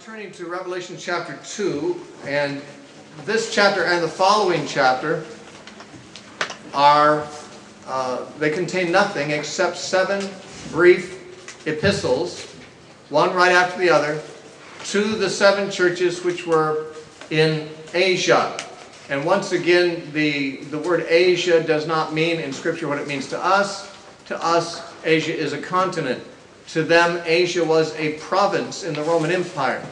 Turning to Revelation chapter 2, and this chapter and the following chapter are, they contain nothing except 7 brief epistles, one right after the other, to the 7 churches which were in Asia. And once again, the word Asia does not mean in Scripture what it means to us. To us, Asia is a continent. To them, Asia was a province in the Roman Empire.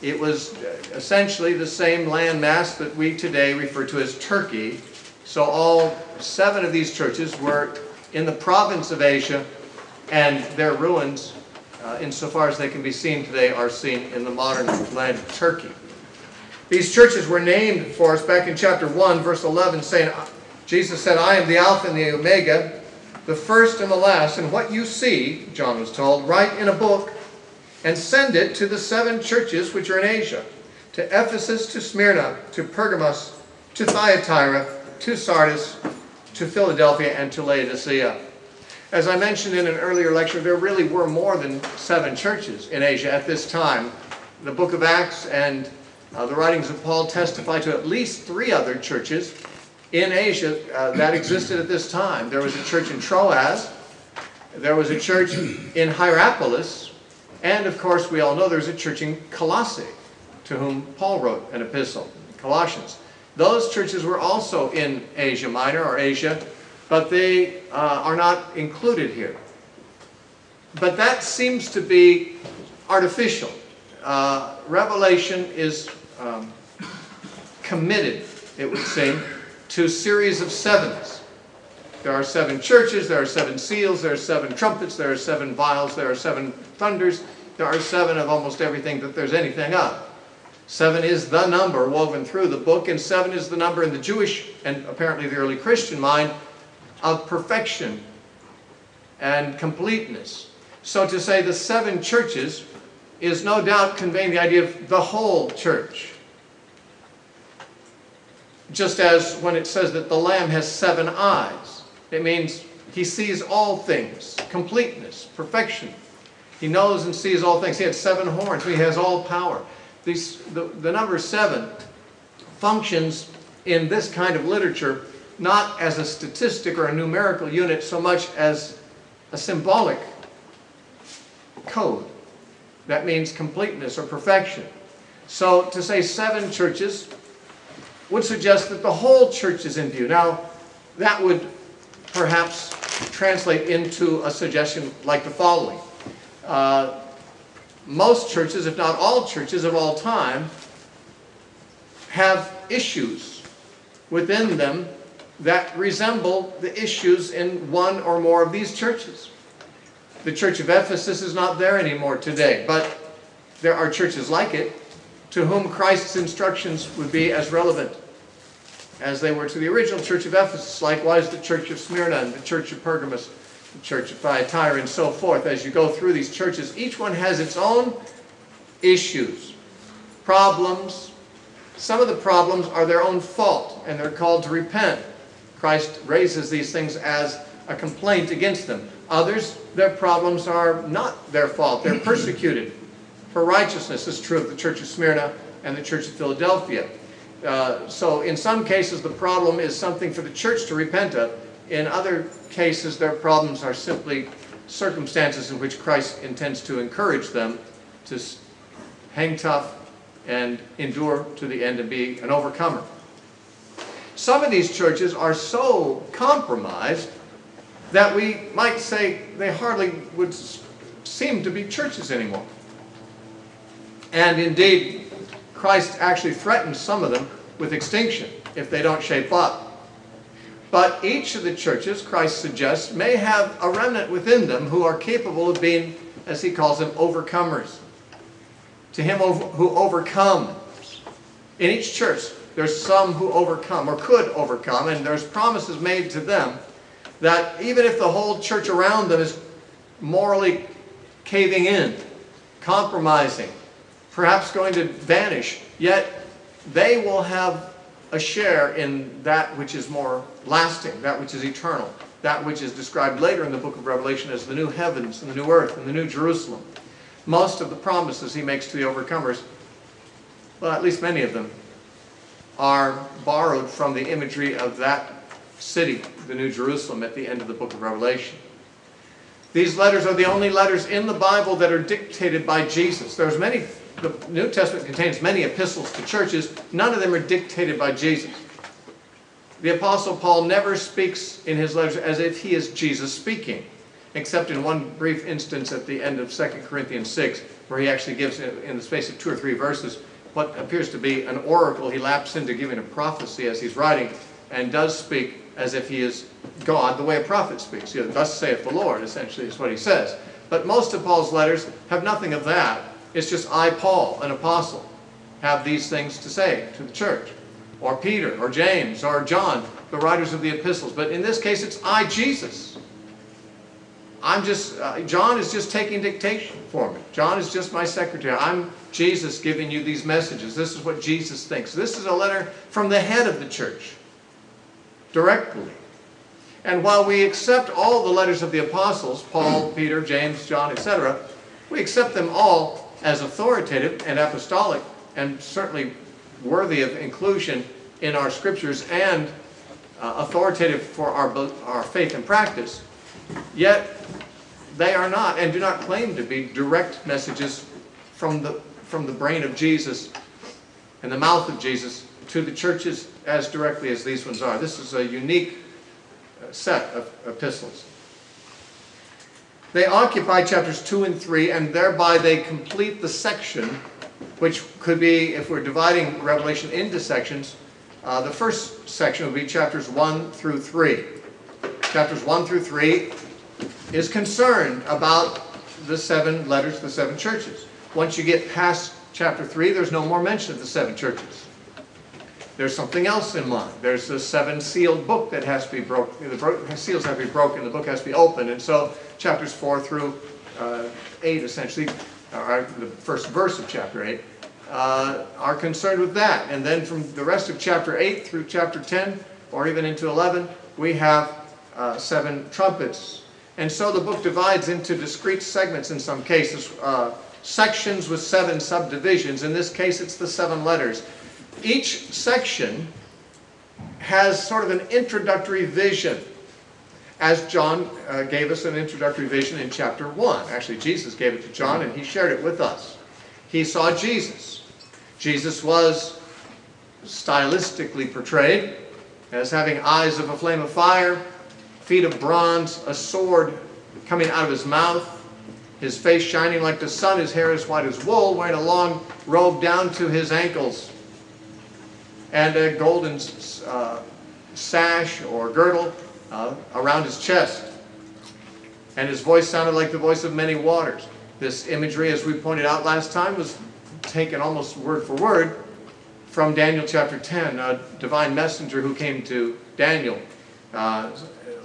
It was essentially the same land mass that we today refer to as Turkey. So all 7 of these churches were in the province of Asia, and their ruins, insofar as they can be seen today, are seen in the modern land of Turkey. These churches were named for us back in chapter 1, verse 11, saying, Jesus said, "I am the Alpha and the Omega, the first and the last, and what you see," John was told, "write in a book and send it to the 7 churches which are in Asia, to Ephesus, to Smyrna, to Pergamos, to Thyatira, to Sardis, to Philadelphia, and to Laodicea." As I mentioned in an earlier lecture, there really were more than 7 churches in Asia at this time. The book of Acts and the writings of Paul testify to at least 3 other churches in Asia that existed at this time. There was a church in Troas, there was a church in Hierapolis, and of course we all know there's a church in Colossae, to whom Paul wrote an epistle, Colossians. Those churches were also in Asia Minor, or Asia, but they are not included here. But that seems to be artificial. Revelation is committed, it would seem, to a series of 7s. There are 7 churches, there are 7 seals, there are 7 trumpets, there are 7 vials, there are 7 thunders, there are 7 of almost everything that there's anything of. 7 is the number woven through the book, and 7 is the number in the Jewish, and apparently the early Christian mind, of perfection and completeness. So to say the 7 churches is no doubt conveying the idea of the whole church. Just as when it says that the Lamb has 7 eyes, it means he sees all things, completeness, perfection. He knows and sees all things. He had 7 horns, he has all power. The number 7 functions in this kind of literature not as a statistic or a numerical unit so much as a symbolic code. That means completeness or perfection. So to say 7 churches would suggest that the whole church is in view. Now, that would perhaps translate into a suggestion like the following. Most churches, if not all churches of all time, have issues within them that resemble the issues in one or more of these churches. The Church of Ephesus is not there anymore today, but there are churches like it, to whom Christ's instructions would be as relevant as they were to the original Church of Ephesus. Likewise, the Church of Smyrna and the Church of Pergamos, the Church of Thyatira, and so forth. As you go through these churches, each one has its own issues, problems. Some of the problems are their own fault, and they're called to repent. Christ raises these things as a complaint against them. Others, their problems are not their fault. They're persecuted for righteousness. This is true of the Church of Smyrna and the Church of Philadelphia. So in some cases the problem is something for the church to repent of. In other cases their problems are simply circumstances in which Christ intends to encourage them to hang tough and endure to the end and be an overcomer. Some of these churches are so compromised that we might say they hardly would seem to be churches anymore. And indeed, Christ actually threatens some of them with extinction if they don't shape up. But each of the churches, Christ suggests, may have a remnant within them who are capable of being, as he calls them, overcomers. To him who overcomes. In each church, there's some who overcome or could overcome, and there's promises made to them that even if the whole church around them is morally caving in, compromising, perhaps going to vanish, yet they will have a share in that which is more lasting, that which is eternal, that which is described later in the book of Revelation as the new heavens and the new earth and the new Jerusalem. Most of the promises he makes to the overcomers, well, at least many of them, are borrowed from the imagery of that city, the New Jerusalem, at the end of the book of Revelation. These letters are the only letters in the Bible that are dictated by Jesus. There's many, the New Testament contains many epistles to churches. None of them are dictated by Jesus. The Apostle Paul never speaks in his letters as if he is Jesus speaking, except in one brief instance at the end of 2 Corinthians 6, where he actually gives, in the space of 2 or 3 verses, what appears to be an oracle. He lapses into giving a prophecy as he's writing, and does speak as if he is God, the way a prophet speaks. You know, thus saith the Lord, essentially, is what he says. But most of Paul's letters have nothing of that. It's just, I, Paul, an apostle, have these things to say to the church. Or Peter, or James, or John, the writers of the epistles. But in this case, it's I, Jesus. I'm just, John is just taking dictation for me. John is just my secretary. I'm Jesus giving you these messages. This is what Jesus thinks. This is a letter from the head of the church, directly. And while we accept all the letters of the apostles, Paul, Peter, James, John, etc., we accept them all as authoritative and apostolic, and certainly worthy of inclusion in our scriptures, and authoritative for our faith and practice. Yet they are not, and do not claim to be, direct messages from the brain of Jesus and the mouth of Jesus to the churches as directly as these ones are. This is a unique set of epistles. They occupy chapters 2 and 3, and thereby they complete the section, which could be, if we're dividing Revelation into sections, the first section would be chapters 1 through 3. Chapters 1 through 3 is concerned about the 7 letters to the 7 churches. Once you get past chapter 3, there's no more mention of the 7 churches. There's something else in mind. There's the 7 sealed book that has to be broken. The seals have to be broken. The book has to be opened. And so chapters 4 through 8, essentially, or the first verse of chapter 8, are concerned with that. And then from the rest of chapter 8 through chapter 10, or even into 11, we have 7 trumpets. And so the book divides into discrete segments in some cases, sections with 7 subdivisions. In this case, it's the 7 letters. Each section has sort of an introductory vision, as John gave us an introductory vision in chapter 1. Actually, Jesus gave it to John, and he shared it with us. He saw Jesus. Jesus was stylistically portrayed as having eyes of a flame of fire, feet of bronze, a sword coming out of his mouth, his face shining like the sun, his hair as white as wool, wearing a long robe down to his ankles, and a golden sash or girdle around his chest. And his voice sounded like the voice of many waters. This imagery, as we pointed out last time, was taken almost word for word from Daniel chapter 10. A divine messenger who came to Daniel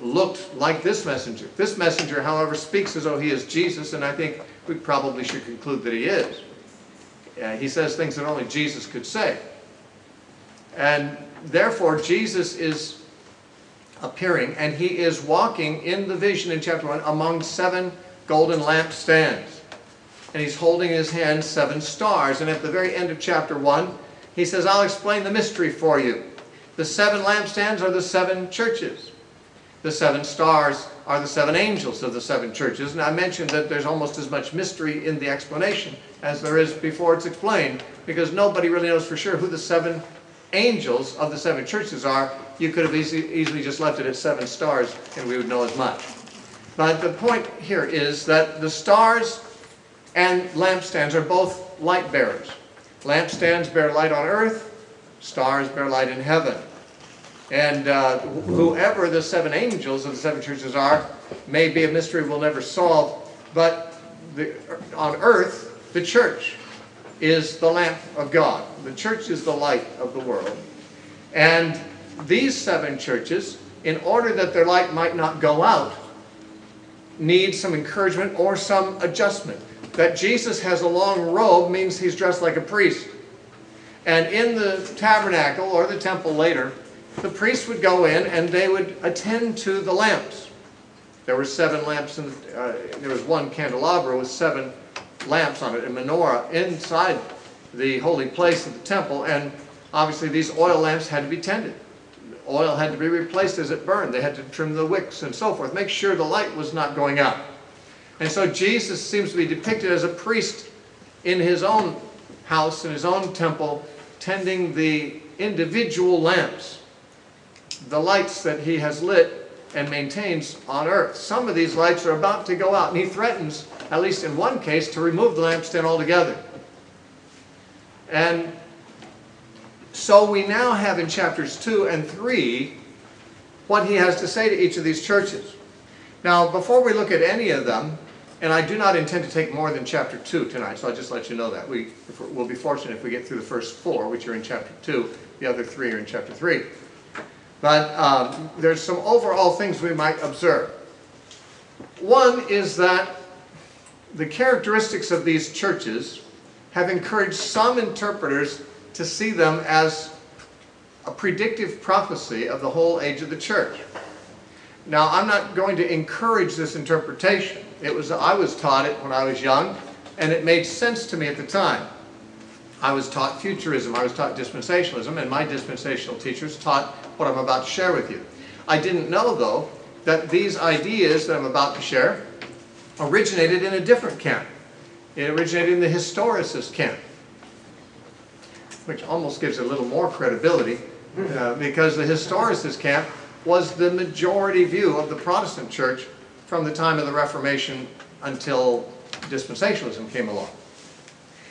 looked like this messenger. This messenger, however, speaks as though he is Jesus, and I think we probably should conclude that he is. He says things that only Jesus could say. And therefore, Jesus is appearing, and he is walking in the vision in chapter 1 among 7 golden lampstands. And he's holding in his hand 7 stars. And at the very end of chapter 1, he says, I'll explain the mystery for you. The 7 lampstands are the 7 churches. The 7 stars are the 7 angels of the 7 churches. And I mentioned that there's almost as much mystery in the explanation as there is before it's explained, because nobody really knows for sure who the 7 angels of the 7 churches are. You could have easily just left it at 7 stars, and we would know as much. But the point here is that the stars and lampstands are both light bearers. Lampstands bear light on earth, stars bear light in heaven. And whoever the 7 angels of the 7 churches are may be a mystery we'll never solve, but on earth, the church is the lamp of God. The church is the light of the world. And these 7 churches, in order that their light might not go out, need some encouragement or some adjustment. That Jesus has a long robe means he's dressed like a priest. And in the tabernacle or the temple later, the priests would go in and they would attend to the lamps. There were 7 lamps, and there was one candelabra with 7 lamps on it, a menorah inside the holy place of the temple. And obviously these oil lamps had to be tended. Oil had to be replaced as it burned. They had to trim the wicks and so forth, make sure the light was not going out. And so Jesus seems to be depicted as a priest in his own house, in his own temple, tending the individual lamps, the lights that he has lit and maintains on earth. Some of these lights are about to go out, and he threatens, at least in one case, to remove the lampstand altogether. And so we now have in chapters 2 and 3 what he has to say to each of these churches. Now, before we look at any of them, and I do not intend to take more than chapter 2 tonight, so I'll just let you know that. We'll be fortunate if we get through the first 4, which are in chapter 2. The other 3 are in chapter 3. But there's some overall things we might observe. One is that the characteristics of these churches have encouraged some interpreters to see them as a predictive prophecy of the whole age of the church. Now, I'm not going to encourage this interpretation. I was taught it when I was young, and it made sense to me at the time. I was taught futurism, I was taught dispensationalism, and my dispensational teachers taught what I'm about to share with you. I didn't know, though, that these ideas that I'm about to share originated in a different camp. It originated in the historicist camp, which almost gives it a little more credibility, because the historicist camp was the majority view of the Protestant church from the time of the Reformation until dispensationalism came along.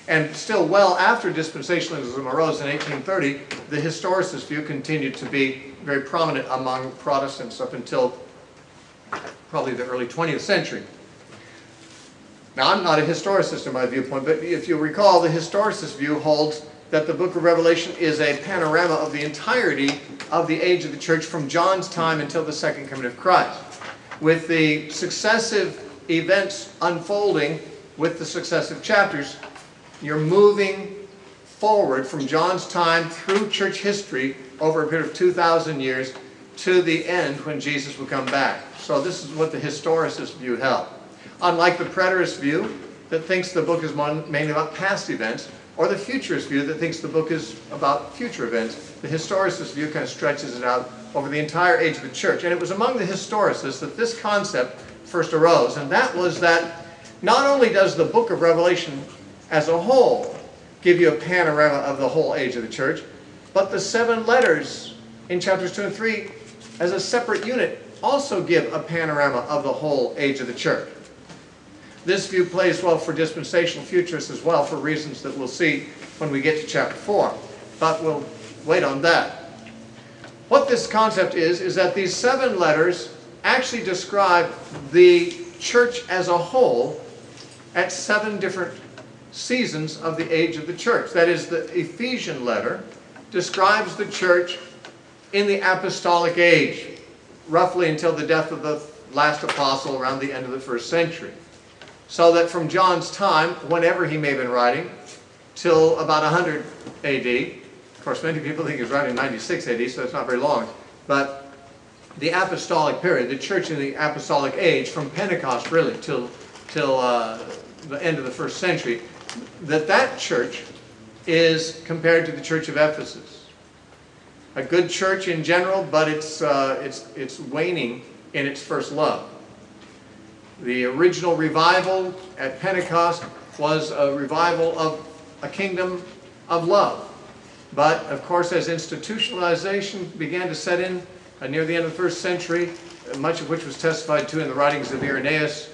And still well after dispensationalism arose in 1830, the historicist view continued to be very prominent among Protestants up until probably the early 20th century. Now, I'm not a historicist in my viewpoint, but if you recall, the historicist view holds that the book of Revelation is a panorama of the entirety of the age of the church from John's time until the second coming of Christ, with the successive events unfolding with the successive chapters. You're moving forward from John's time through church history over a period of 2,000 years to the end when Jesus will come back. So this is what the historicist view held. Unlike the preterist view that thinks the book is mainly about past events, or the futurist view that thinks the book is about future events, the historicist view kind of stretches it out over the entire age of the church. And it was among the historicists that this concept first arose, and that was that not only does the book of Revelation as a whole give you a panorama of the whole age of the church, but the 7 letters in chapters 2 and 3 as a separate unit also give a panorama of the whole age of the church. This view plays well for dispensational futurists as well, for reasons that we'll see when we get to chapter 4. But we'll wait on that. What this concept is that these 7 letters actually describe the church as a whole at 7 different seasons of the age of the church. That is, the Ephesian letter describes the church in the apostolic age, roughly until the death of the last apostle around the end of the 1st century. So that from John's time, whenever he may have been writing, till about 100 A.D., of course many people think he was writing 96 A.D., so it's not very long, but the apostolic period, the church in the apostolic age, from Pentecost really till the end of the 1st century, that church is compared to the church of Ephesus. A good church in general, but it's waning in its first love. The original revival at Pentecost was a revival of a kingdom of love. But, of course, as institutionalization began to set in near the end of the 1st century, much of which was testified to in the writings of Ignatius,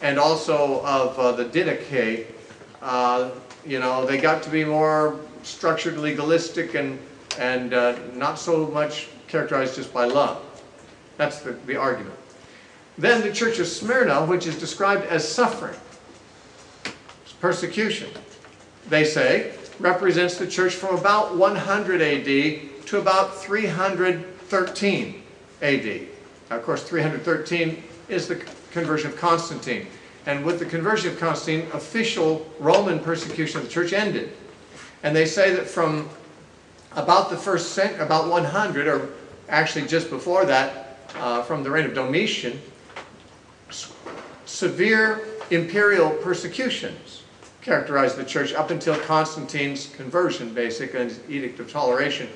and also of the Didache, they got to be more structured, legalistic, and not so much characterized just by love. That's the argument. Then the church of Smyrna, which is described as suffering, persecution, they say, represents the church from about 100 A.D. to about 313 A.D. Now, of course, 313 is the conversion of Constantine. And with the conversion of Constantine, official Roman persecution of the church ended. And they say that from about the first century, about 100, or actually just before that, from the reign of Domitian, severe imperial persecutions characterized the church up until Constantine's conversion, basically, and his Edict of Toleration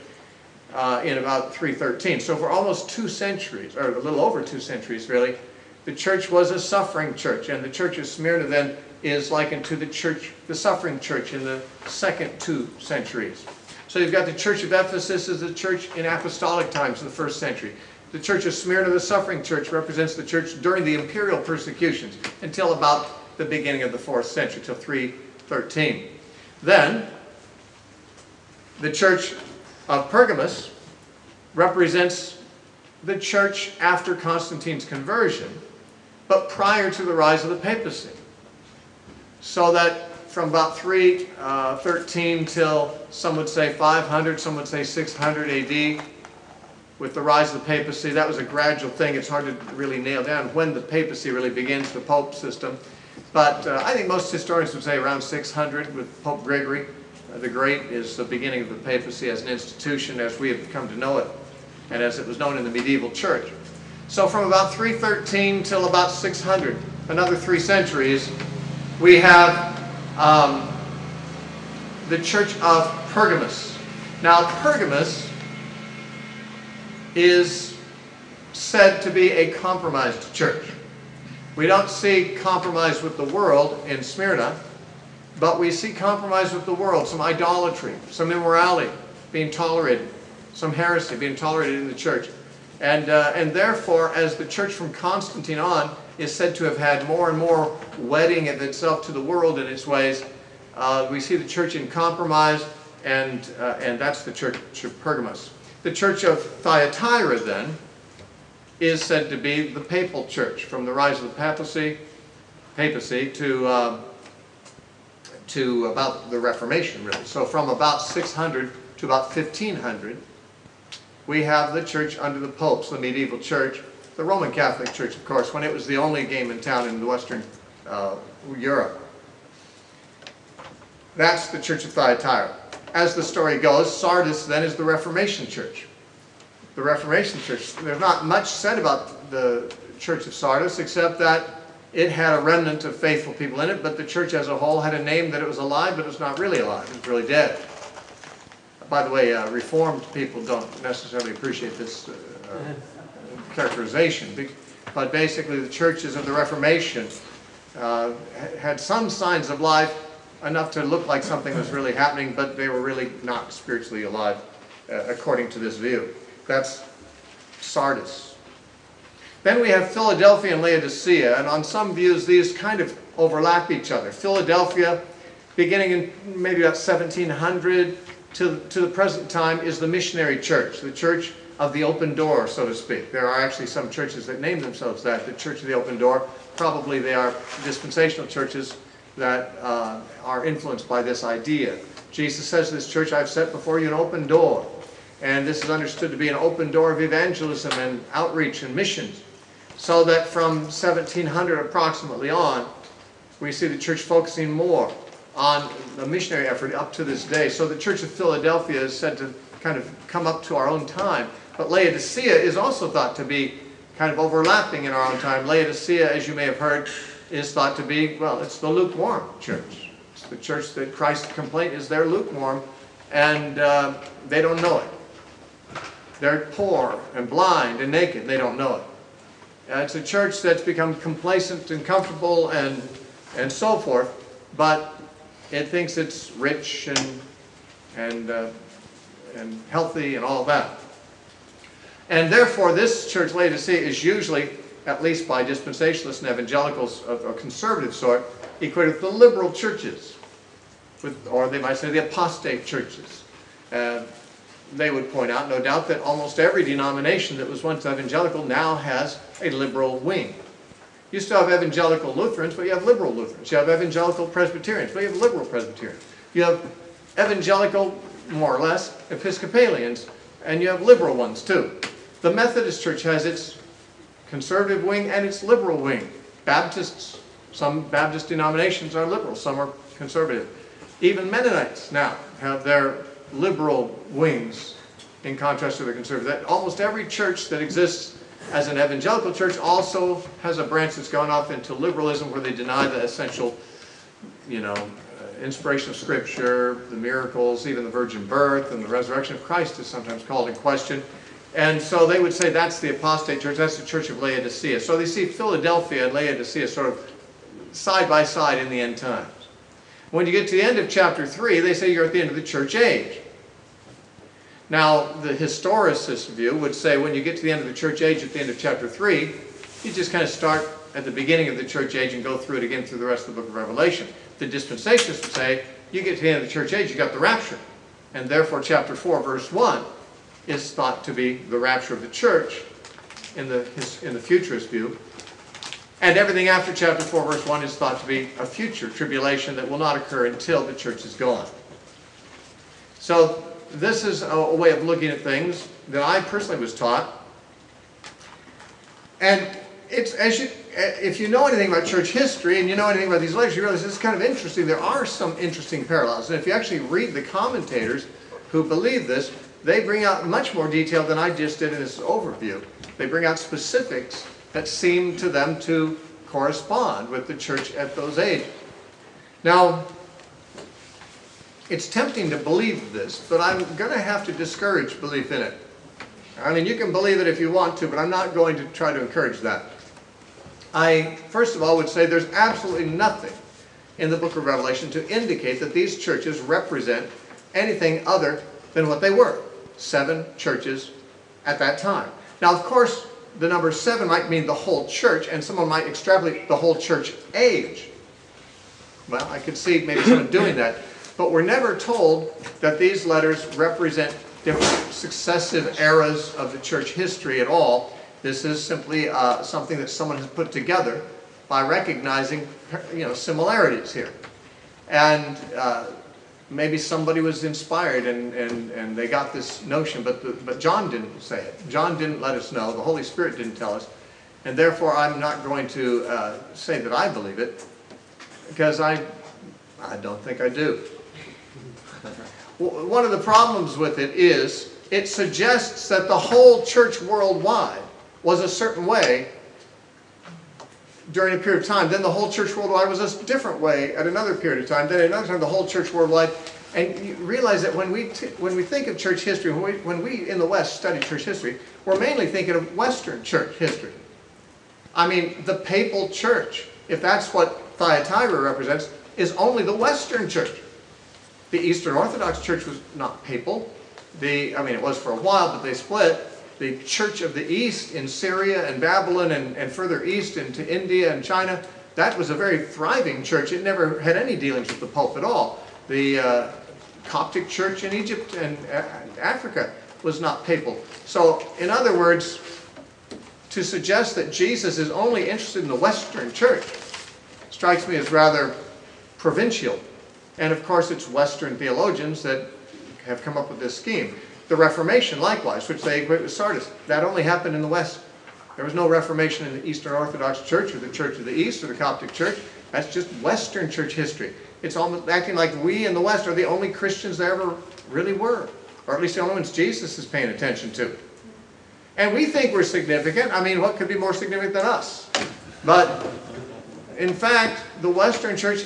in about 313. So for almost 2 centuries, or a little over 2 centuries, really, the church was a suffering church, and the church of Smyrna then is likened to the church, the suffering church in the second 2 centuries. So you've got the church of Ephesus as the church in apostolic times in the 1st century. The church of Smyrna, the suffering church, represents the church during the imperial persecutions until about the beginning of the 4th century, till 313. Then, the church of Pergamos represents the church after Constantine's conversion, but prior to the rise of the papacy. So that from about 313 till, some would say 500, some would say 600 AD, with the rise of the papacy, that was a gradual thing. It's hard to really nail down when the papacy really begins, the pope system. But I think most historians would say around 600 with Pope Gregory the Great is the beginning of the papacy as an institution as we have come to know it, and as it was known in the medieval church. So from about 313 till about 600, another 3 centuries, we have the Church of Pergamos. Now Pergamos is said to be a compromised church. We don't see compromise with the world in Smyrna, but we see compromise with the world, some idolatry, some immorality being tolerated, some heresy being tolerated in the church. And therefore, as the church from Constantine on is said to have had more and more wedding of itself to the world in its ways, we see the church in compromise, and that's the church of Pergamos. The church of Thyatira, then, is said to be the papal church from the rise of the papacy to about the Reformation, really. So from about 600 to about 1500, we have the church under the popes, the medieval church, the Roman Catholic Church, of course, when it was the only game in town in Western Europe. That's the Church of Thyatira. As the story goes, Sardis then is the Reformation Church. The Reformation Church, there's not much said about the Church of Sardis except that it had a remnant of faithful people in it, but the church as a whole had a name that it was alive, but it was not really alive, it was really dead. By the way, Reformed people don't necessarily appreciate this characterization, but basically the churches of the Reformation had some signs of life, enough to look like something was really happening, but they were really not spiritually alive, according to this view. That's Sardis. Then we have Philadelphia and Laodicea, and on some views these kind of overlap each other. Philadelphia, beginning in maybe about 1700 to the present time, is the missionary church, the church of the open door, so to speak. There are actually some churches that name themselves that, the Church of the Open Door. Probably they are dispensational churches that are influenced by this idea. Jesus says to this church, I've set before you an open door. And this is understood to be an open door of evangelism and outreach and missions. So that from 1700 approximately on, we see the church focusing more on the missionary effort up to this day. So the Church of Philadelphia is said to kind of come up to our own time. But Laodicea is also thought to be kind of overlapping in our own time. Laodicea, as you may have heard, is thought to be, well, it's the lukewarm church. It's the church that Christ's complaint is they're lukewarm, and they don't know it. They're poor and blind and naked. They don't know it. It's a church that's become complacent and comfortable and so forth, but it thinks it's rich and healthy and all that. And therefore, this church, Laodicea, is usually, at least by dispensationalists and evangelicals of a conservative sort, equated with the liberal churches, or they might say the apostate churches. They would point out, no doubt, that almost every denomination that was once evangelical now has a liberal wing. You still have evangelical Lutherans, but you have liberal Lutherans. You have evangelical Presbyterians, but you have liberal Presbyterians. You have evangelical, more or less, Episcopalians, and you have liberal ones too. The Methodist Church has its conservative wing and its liberal wing. Baptists, Some Baptist denominations are liberal, some are conservative. Even Mennonites now have their liberal wings in contrast to the conservative. That almost every church that exists as an evangelical church also has a branch that's gone off into liberalism, where they deny the essential, inspiration of Scripture, the miracles, even the virgin birth and the resurrection of Christ is sometimes called in question. And so they would say that's the apostate church, that's the church of Laodicea. So they see Philadelphia and Laodicea sort of side by side in the end times. When you get to the end of chapter 3, they say you're at the end of the church age. Now, the historicist view would say when you get to the end of the church age at the end of chapter 3, you just kind of start at the beginning of the church age and go through it again through the rest of the book of Revelation. The dispensationalists would say you get to the end of the church age, you got the rapture. And therefore chapter 4 verse 1 is thought to be the rapture of the church in the futurist view. And everything after chapter 4 verse 1 is thought to be a future tribulation that will not occur until the church is gone. So this is a way of looking at things that I personally was taught. And it's, if you know anything about church history and you know anything about these letters, you realize it's kind of interesting. There are some interesting parallels. And if you actually read the commentators who believe this, they bring out much more detail than I just did in this overview. They bring out specifics that seem to them to correspond with the church at those ages. Now, it's tempting to believe this, but I'm going to have to discourage belief in it. I mean, you can believe it if you want to, but I'm not going to try to encourage that. I, first of all, would say there's absolutely nothing in the book of Revelation to indicate that these churches represent anything other than what they were. 7 churches at that time. Now, of course, the number 7 might mean the whole church, and someone might extrapolate the whole church age. Well, I could see maybe someone doing that. But we're never told that these letters represent different successive eras of the church history at all. This is simply something that someone has put together by recognizing, similarities here. And maybe somebody was inspired and they got this notion, but John didn't say it. John didn't let us know. The Holy Spirit didn't tell us. And therefore, I'm not going to say that I believe it, because I don't think I do. One of the problems with it is it suggests that the whole church worldwide was a certain way during a period of time. Then the whole church worldwide was a different way at another period of time. Then at another time, the whole church worldwide. And you realize that when we think of church history, when we in the West study church history, we're mainly thinking of Western church history. I mean, the papal church, if that's what Thyatira represents, is only the Western church. The Eastern Orthodox Church was not papal. It was for a while, but they split. The Church of the East in Syria and Babylon and further east into India and China, that was a very thriving church. It never had any dealings with the Pope at all. The Coptic Church in Egypt and Africa was not papal. So, in other words, to suggest that Jesus is only interested in the Western church strikes me as rather provincial. And of course, it's Western theologians that have come up with this scheme. The Reformation, likewise, which they equate with Sardis, that only happened in the West. There was no Reformation in the Eastern Orthodox Church or the Church of the East or the Coptic Church. That's just Western church history. It's almost acting like we in the West are the only Christians there ever really were, or at least the only ones Jesus is paying attention to. And we think we're significant. I mean, what could be more significant than us? But in fact, the Western church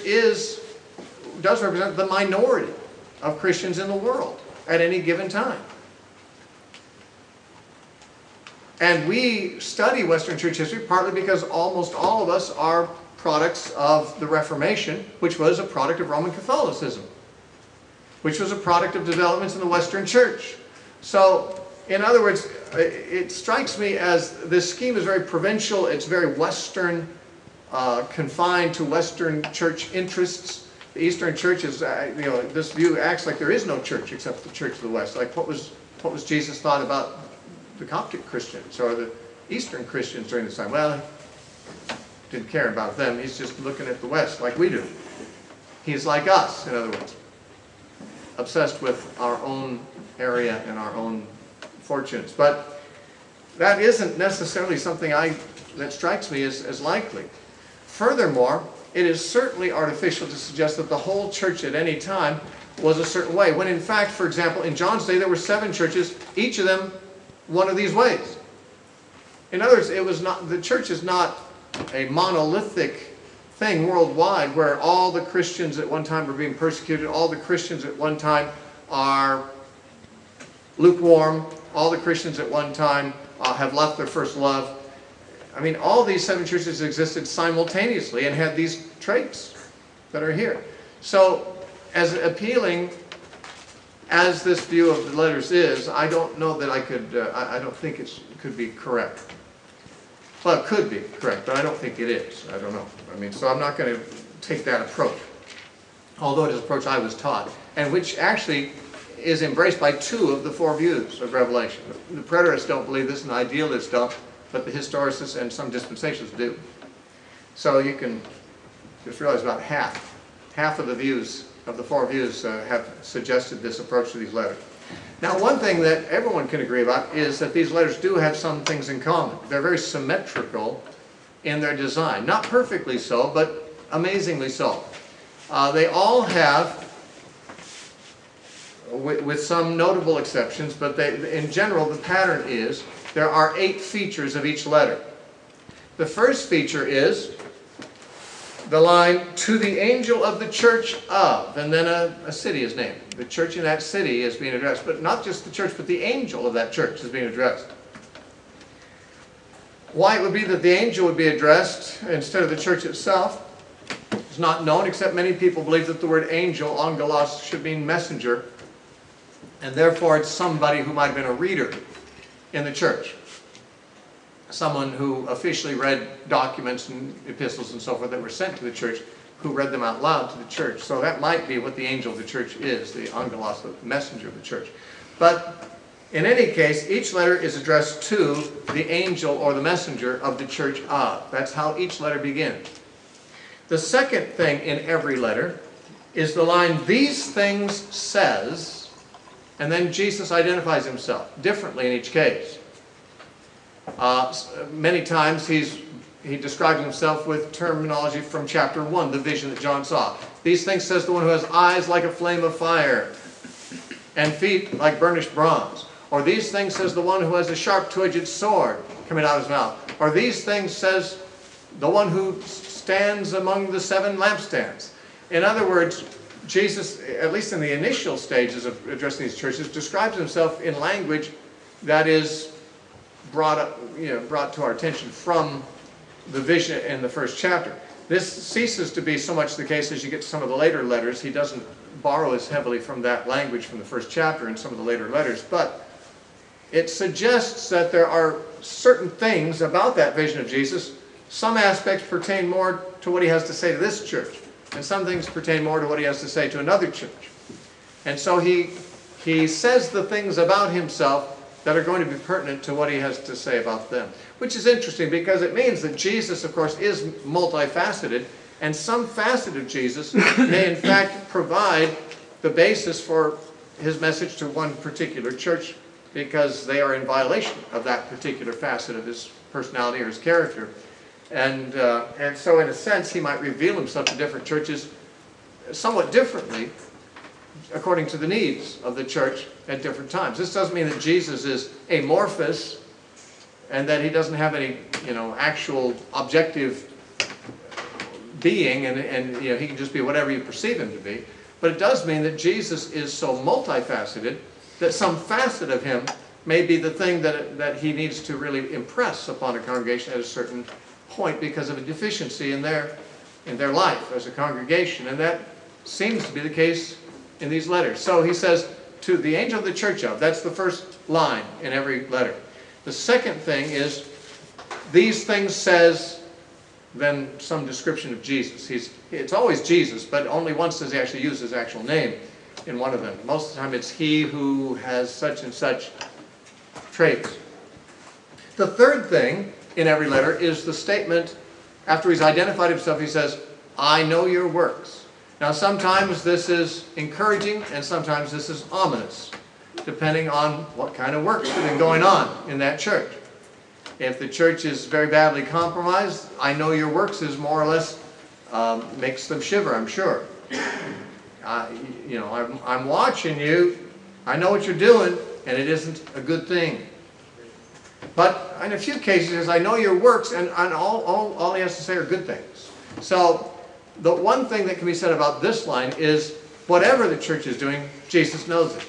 does represent the minority of Christians in the world at any given time. And we study Western church history partly because almost all of us are products of the Reformation, which was a product of Roman Catholicism, which was a product of developments in the Western church. So, in other words, it strikes me as this scheme is very provincial, it's very Western, confined to Western church interests. The Eastern Church is, this view acts like there is no church except the Church of the West. Like what was Jesus thought about the Coptic Christians or the Eastern Christians during this time? Well, he didn't care about them. He's just looking at the West like we do. He's like us, in other words, obsessed with our own area and our own fortunes. But that isn't necessarily something that strikes me as likely. Furthermore, it is certainly artificial to suggest that the whole church at any time was a certain way, when in fact, for example, in John's day there were 7 churches, each of them one of these ways. In other words, it was not, the church is not a monolithic thing worldwide where all the Christians at one time are being persecuted, all the Christians at one time are lukewarm, all the Christians at one time have left their first love. I mean, all these 7 churches existed simultaneously and had these traits that are here. So, as appealing as this view of the letters is, I don't know that I could, I don't think it could be correct. Well, it could be correct, but I don't think it is. I don't know. I mean, so I'm not going to take that approach, although it is an approach I was taught, and which actually is embraced by 2 of the 4 views of Revelation. The preterists don't believe this, and idealists don't, but the historicists and some dispensations do. So you can just realize about half of the views of the 4 views have suggested this approach to these letters. Now, one thing that everyone can agree about is that these letters do have some things in common. They're very symmetrical in their design. Not perfectly so, but amazingly so. They all have, with some notable exceptions, but they, in general, the pattern is there are 8 features of each letter. The first feature is the line, "To the angel of the church of," and then a city is named. The church in that city is being addressed, but not just the church, but the angel of that church is being addressed. Why it would be that the angel would be addressed instead of the church itself is not known, except many people believe that the word angel, angelos, should mean messenger, and therefore it's somebody who might have been a reader in the church. Someone who officially read documents and epistles and so forth that were sent to the church, who read them out loud to the church. So that might be what the angel of the church is, the angelos, the messenger of the church. But in any case, each letter is addressed to the angel or the messenger of the church of. That's how each letter begins. The second thing in every letter is the line, "These things says," and then Jesus identifies himself differently in each case. Many times he describes himself with terminology from chapter 1, the vision that John saw. "These things says the one who has eyes like a flame of fire and feet like burnished bronze." Or, "These things says the one who has a sharp two-edged sword coming out of his mouth." Or, "These things says the one who stands among the 7 lampstands." In other words, Jesus, at least in the initial stages of addressing these churches, describes himself in language that is brought to our attention from the vision in the first chapter. This ceases to be so much the case as you get to some of the later letters. He doesn't borrow as heavily from that language from the first chapter in some of the later letters, but it suggests that there are certain things about that vision of Jesus. Some aspects pertain more to what he has to say to this church, and some things pertain more to what he has to say to another church. And so he says the things about himself that are going to be pertinent to what he has to say about them. Which is interesting, because it means that Jesus, of course, is multifaceted, and some facet of Jesus may in fact provide the basis for his message to one particular church, because they are in violation of that particular facet of his personality or his character. And so in a sense, he might reveal himself to different churches somewhat differently according to the needs of the church at different times. This doesn't mean that Jesus is amorphous and that he doesn't have any, actual objective being, and he can just be whatever you perceive him to be. But it does mean that Jesus is so multifaceted that some facet of him may be the thing that he needs to really impress upon a congregation at a certain point because of a deficiency in their life as a congregation. And that seems to be the case in these letters. So he says, "To the angel of the church of." That's the first line in every letter. The second thing is, "These things says," then some description of Jesus. It's always Jesus, but only once does he actually use his actual name in one of them. Most of the time it's "he who has such and such traits." The third thing in every letter is the statement, after he's identified himself, he says, "I know your works." Now, sometimes this is encouraging, and sometimes this is ominous, depending on what kind of works have been going on in that church. If the church is very badly compromised, "I know your works" is more or less makes them shiver, I'm sure. You know, I'm watching you, I know what you're doing, and it isn't a good thing. But in a few cases, I know your works, and all he has to say are good things. So the one thing that can be said about this line is whatever the church is doing, Jesus knows it.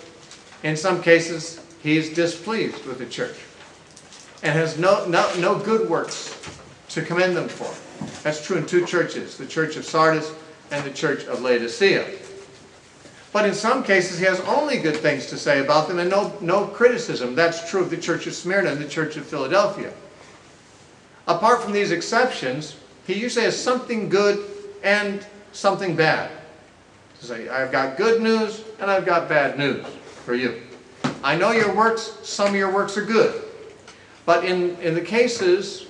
In some cases, he's displeased with the church and has no good works to commend them for. That's true in two churches, the church of Sardis and the church of Laodicea. But in some cases, he has only good things to say about them and no criticism. That's true of the church of Smyrna and the church of Philadelphia. Apart from these exceptions, he usually has something good and something bad to say. I've got good news and I've got bad news for you. I know your works, some of your works are good. But in the cases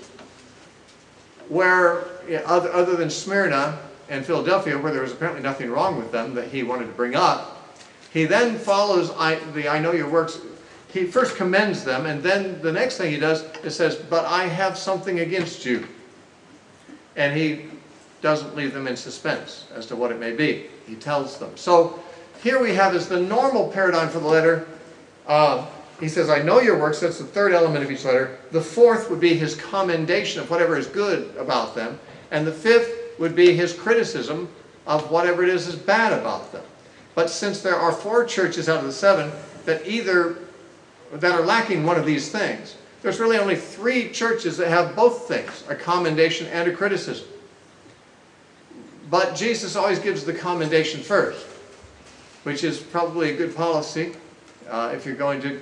where, other than Smyrna and Philadelphia, where there was apparently nothing wrong with them that he wanted to bring up, he then follows I know your works. He first commends them, and then the next thing he does is says, but I have something against you. And he doesn't leave them in suspense as to what it may be. He tells them. So here we have is the normal paradigm for the letter. He says, I know your works. That's the third element of each letter. The fourth would be his commendation of whatever is good about them. And the fifth would be his criticism of whatever it is bad about them. But since there are four churches out of the seven that are lacking one of these things, there's really only three churches that have both things, a commendation and a criticism. But Jesus always gives the commendation first, which is probably a good policy if you're going to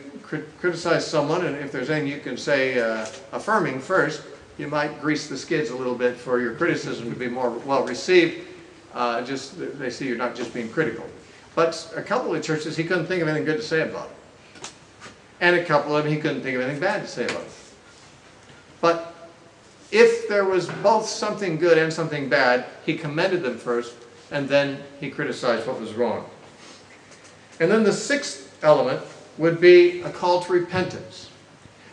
criticize someone, and if there's anything you can say affirming first, you might grease the skids a little bit for your criticism to be more well received. Just they see you're not just being critical. But a couple of churches, he couldn't think of anything good to say about it. And a couple of them, he couldn't think of anything bad to say about it. But if there was both something good and something bad, he commended them first, and then he criticized what was wrong. And then the sixth element would be a call to repentance.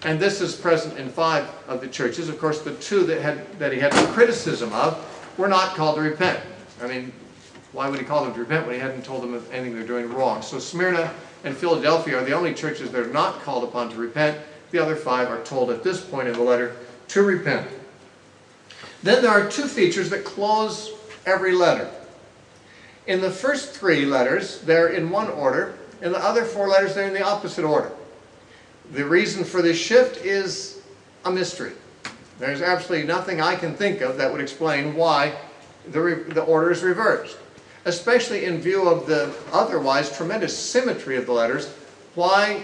And this is present in five of the churches. Of course, the two that he had the criticism of were not called to repent. I mean, why would he call them to repent when he hadn't told them of anything they're doing wrong? So Smyrna and Philadelphia are the only churches that are not called upon to repent. The other five are told at this point in the letter to repent. Then there are two features that close every letter. In the first three letters, they're in one order. In the other four letters, they're in the opposite order. The reason for this shift is a mystery. There's absolutely nothing I can think of that would explain why the order is reversed. Especially in view of the otherwise tremendous symmetry of the letters, why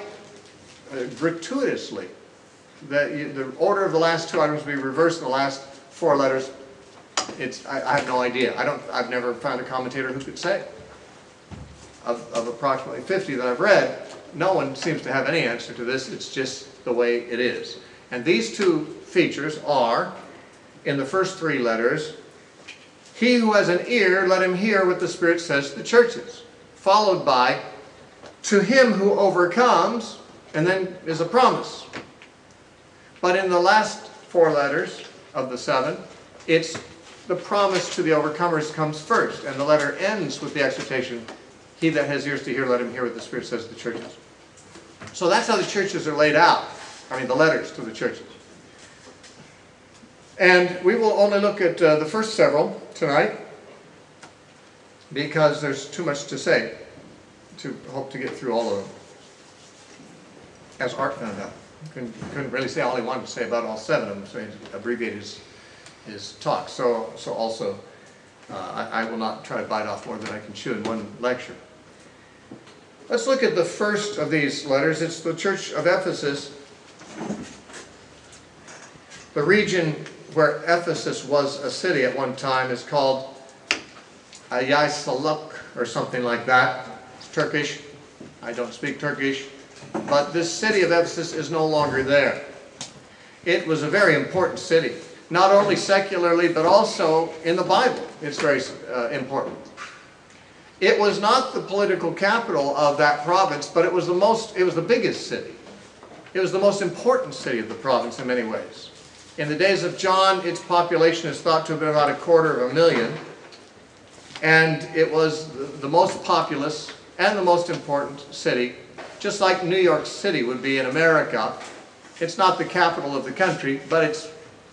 gratuitously the order of the last two items will be reversed in the last four letters. I have no idea. I've never found a commentator who could say. Of approximately 50 that I've read, no one seems to have any answer to this. It's just the way it is. And these two features are, in the first three letters, he who has an ear, let him hear what the Spirit says to the churches. Followed by, to him who overcomes, and then is a promise. But in the last four letters of the seven, it's the promise to the overcomers comes first. And the letter ends with the exhortation, he that has ears to hear, let him hear what the Spirit says to the churches. So that's how the churches are laid out. I mean, the letters to the churches. And we will only look at the first several tonight, because there's too much to say to hope to get through all of them. As Art found out, couldn't really say all he wanted to say about all seven of them, so he abbreviated his talk. So also, I will not try to bite off more than I can chew in one lecture. Let's look at the first of these letters. It's the Church of Ephesus. The region where Ephesus was a city at one time is called Ayasaluk or something like that. It's Turkish. I don't speak Turkish. But this city of Ephesus is no longer there. It was a very important city, not only secularly, but also in the Bible. It's very important. It was not the political capital of that province, but it was the biggest city. It was the most important city of the province in many ways. In the days of John, its population is thought to have been about 250,000. And it was the most populous and the most important city, just like New York City would be in America. It's not the capital of the country, but it's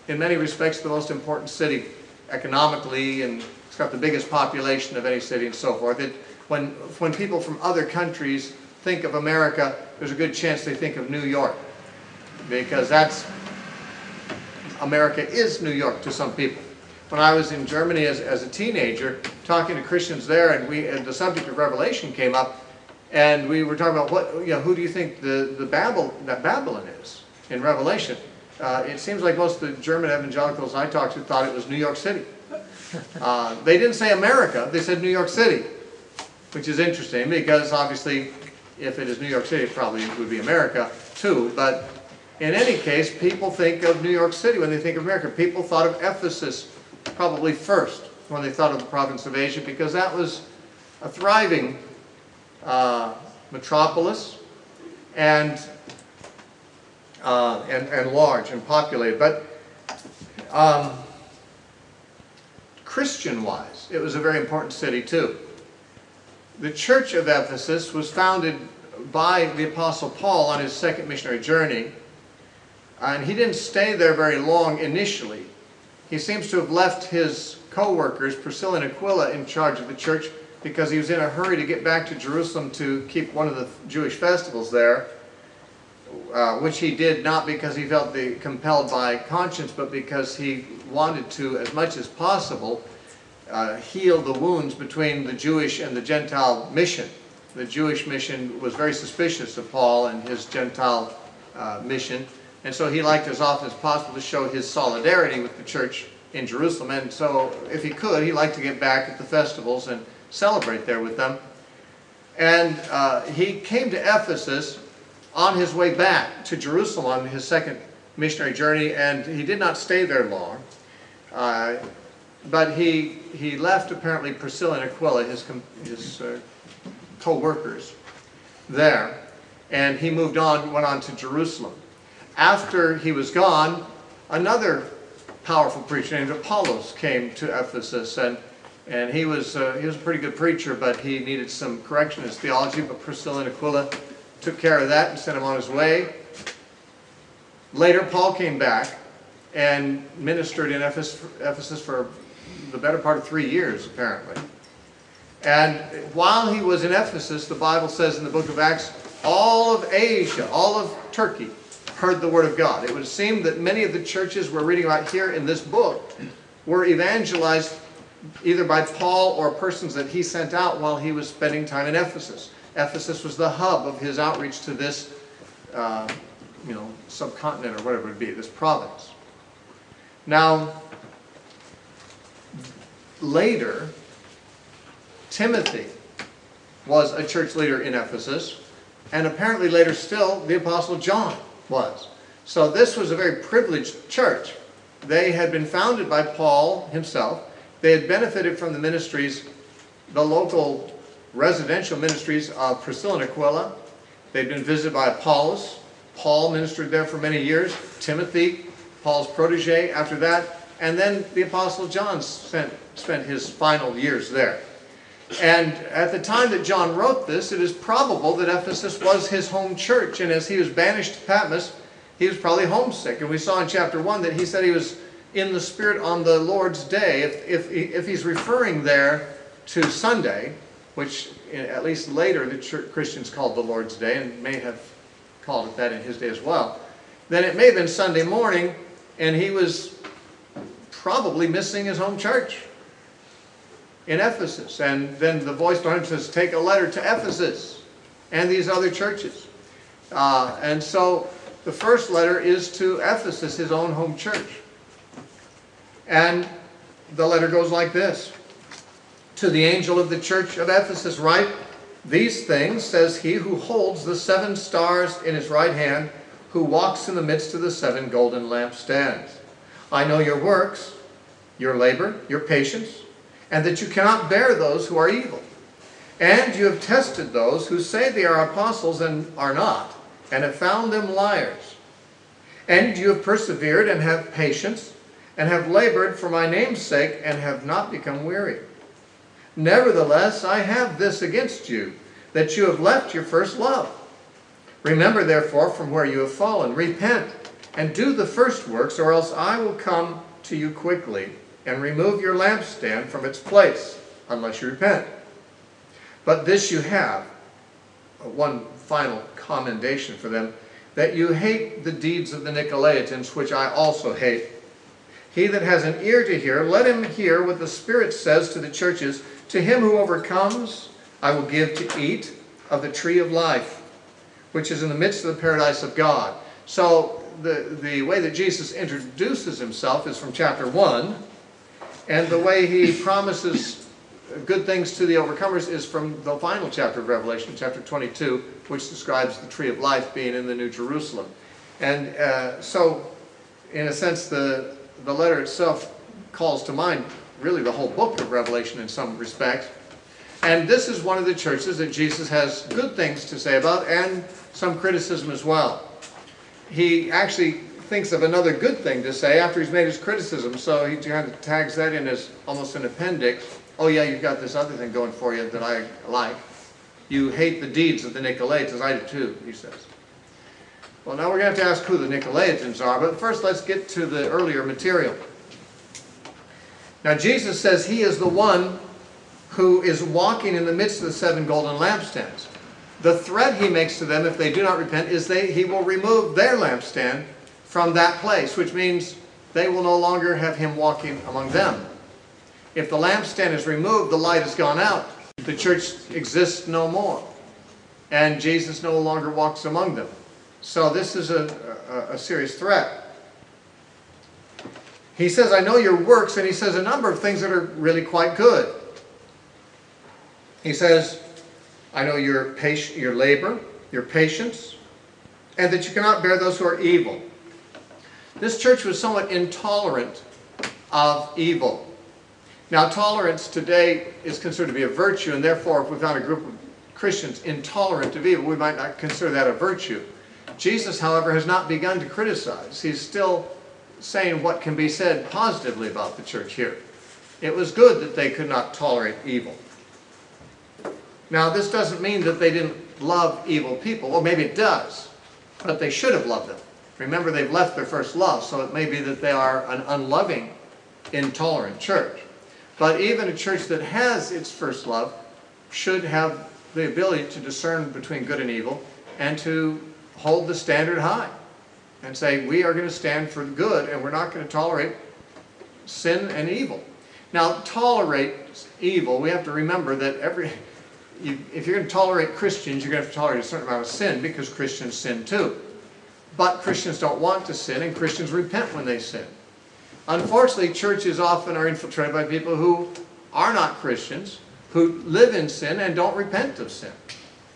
in many respects the most important city economically, and it's got the biggest population of any city and so forth. When people from other countries think of America, there's a good chance they think of New York, because that's, America is New York to some people. When I was in Germany as a teenager, talking to Christians there, and the subject of Revelation came up, and we were talking about who do you think Babylon is in Revelation? It seems like most of the German evangelicals I talked to thought it was New York City. They didn't say America; they said New York City, which is interesting because obviously, if it is New York City, it probably would be America too. But in any case, people think of New York City when they think of America. People thought of Ephesus probably first when they thought of the province of Asia, because that was a thriving metropolis and large and populated. But Christian-wise, it was a very important city too. The church of Ephesus was founded by the Apostle Paul on his second missionary journey, and he didn't stay there very long initially. He seems to have left his co-workers, Priscilla and Aquila, in charge of the church because he was in a hurry to get back to Jerusalem to keep one of the Jewish festivals there, which he did not because he felt compelled by conscience, but because he wanted to, as much as possible, heal the wounds between the Jewish and the Gentile mission. The Jewish mission was very suspicious of Paul and his Gentile mission. And so he liked as often as possible to show his solidarity with the church in Jerusalem. And so if he could, he liked to get back at the festivals and celebrate there with them. And he came to Ephesus on his way back to Jerusalem on his second missionary journey, and he did not stay there long. But he left apparently Priscilla and Aquila, his co-workers, there. And he moved on, went on to Jerusalem. After he was gone, another powerful preacher named Apollos came to Ephesus, and he was a pretty good preacher, but he needed some correction in his theology. But Priscilla and Aquila took care of that and sent him on his way. Later, Paul came back and ministered in Ephesus for the better part of 3 years, apparently. And while he was in Ephesus, the Bible says in the book of Acts, all of Asia, all of Turkey, heard the word of God. It would seem that many of the churches we're reading about here in this book were evangelized either by Paul or persons that he sent out while he was spending time in Ephesus. Ephesus was the hub of his outreach to this, subcontinent or whatever it would be, this province. Now, later, Timothy was a church leader in Ephesus, and apparently later still, the Apostle John was. So this was a very privileged church. They had been founded by Paul himself. They had benefited from the ministries, the local residential ministries of Priscilla and Aquila. They'd been visited by Apollos. Paul ministered there for many years. Timothy, Paul's protege, after that. And then the Apostle John spent his final years there. And at the time that John wrote this, it is probable that Ephesus was his home church. And as he was banished to Patmos, he was probably homesick. And we saw in chapter 1 that he said he was in the Spirit on the Lord's day. If he's referring there to Sunday, which at least later the church Christians called the Lord's day and may have called it that in his day as well, then it may have been Sunday morning and he was probably missing his home church in Ephesus. And then the voice behind him says, take a letter to Ephesus and these other churches. And so the first letter is to Ephesus, his own home church. And the letter goes like this. To the angel of the church of Ephesus write, these things says he who holds the seven stars in his right hand, who walks in the midst of the seven golden lampstands. I know your works, your labor, your patience, and that you cannot bear those who are evil. And you have tested those who say they are apostles and are not, and have found them liars. And you have persevered and have patience, and have labored for my name's sake, and have not become weary. Nevertheless, I have this against you, that you have left your first love. Remember, therefore, from where you have fallen. Repent and do the first works, or else I will come to you quickly and remove your lampstand from its place, unless you repent. But this you have, one final commendation for them, that you hate the deeds of the Nicolaitans, which I also hate. He that has an ear to hear, let him hear what the Spirit says to the churches. To him who overcomes, I will give to eat of the tree of life, which is in the midst of the paradise of God. So the way that Jesus introduces himself is from chapter 1, and the way he promises good things to the overcomers is from the final chapter of Revelation, chapter 22, which describes the tree of life being in the New Jerusalem. And so, in a sense, the letter itself calls to mind really the whole book of Revelation in some respects. And this is one of the churches that Jesus has good things to say about, and some criticism as well. He actually thinks of another good thing to say after he's made his criticism, so he kind of tags that in as almost an appendix. Oh yeah, you've got this other thing going for you that I like. You hate the deeds of the Nicolaitans. I do too, he says. Well, now we're going to have to ask who the Nicolaitans are, but first let's get to the earlier material. Now Jesus says he is the one who is walking in the midst of the 7 golden lampstands. The threat he makes to them if they do not repent is he will remove their lampstand from that place, which means they will no longer have him walking among them. If the lampstand is removed, the light has gone out. The church exists no more, and Jesus no longer walks among them. So this is a serious threat. He says, I know your works, and he says a number of things that are really quite good. He says, I know your labor, your patience, and that you cannot bear those who are evil. This church was somewhat intolerant of evil. Now, tolerance today is considered to be a virtue, and therefore, if we found a group of Christians intolerant of evil, we might not consider that a virtue. Jesus, however, has not begun to criticize. He's still saying what can be said positively about the church here. It was good that they could not tolerate evil. Now, this doesn't mean that they didn't love evil people, or maybe it does, but they should have loved them. Remember, they've left their first love, so it may be that they are an unloving, intolerant church. But even a church that has its first love should have the ability to discern between good and evil and to hold the standard high and say, we are going to stand for good and we're not going to tolerate sin and evil. Now, tolerate evil, we have to remember that if you're going to tolerate Christians, you're going to have to tolerate a certain amount of sin because Christians sin too. But Christians don't want to sin, and Christians repent when they sin. Unfortunately, churches often are infiltrated by people who are not Christians, who live in sin and don't repent of sin,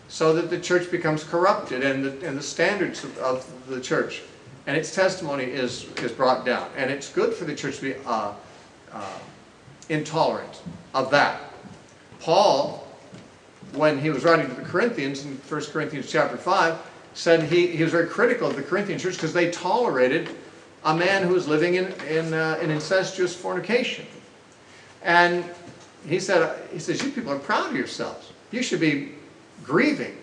so that the church becomes corrupted and the standards of the church and its testimony is brought down. And it's good for the church to be intolerant of that. Paul, when he was writing to the Corinthians in 1 Corinthians chapter 5, said he was very critical of the Corinthian church because they tolerated a man who was living in incestuous fornication. And he says, you people are proud of yourselves. You should be grieving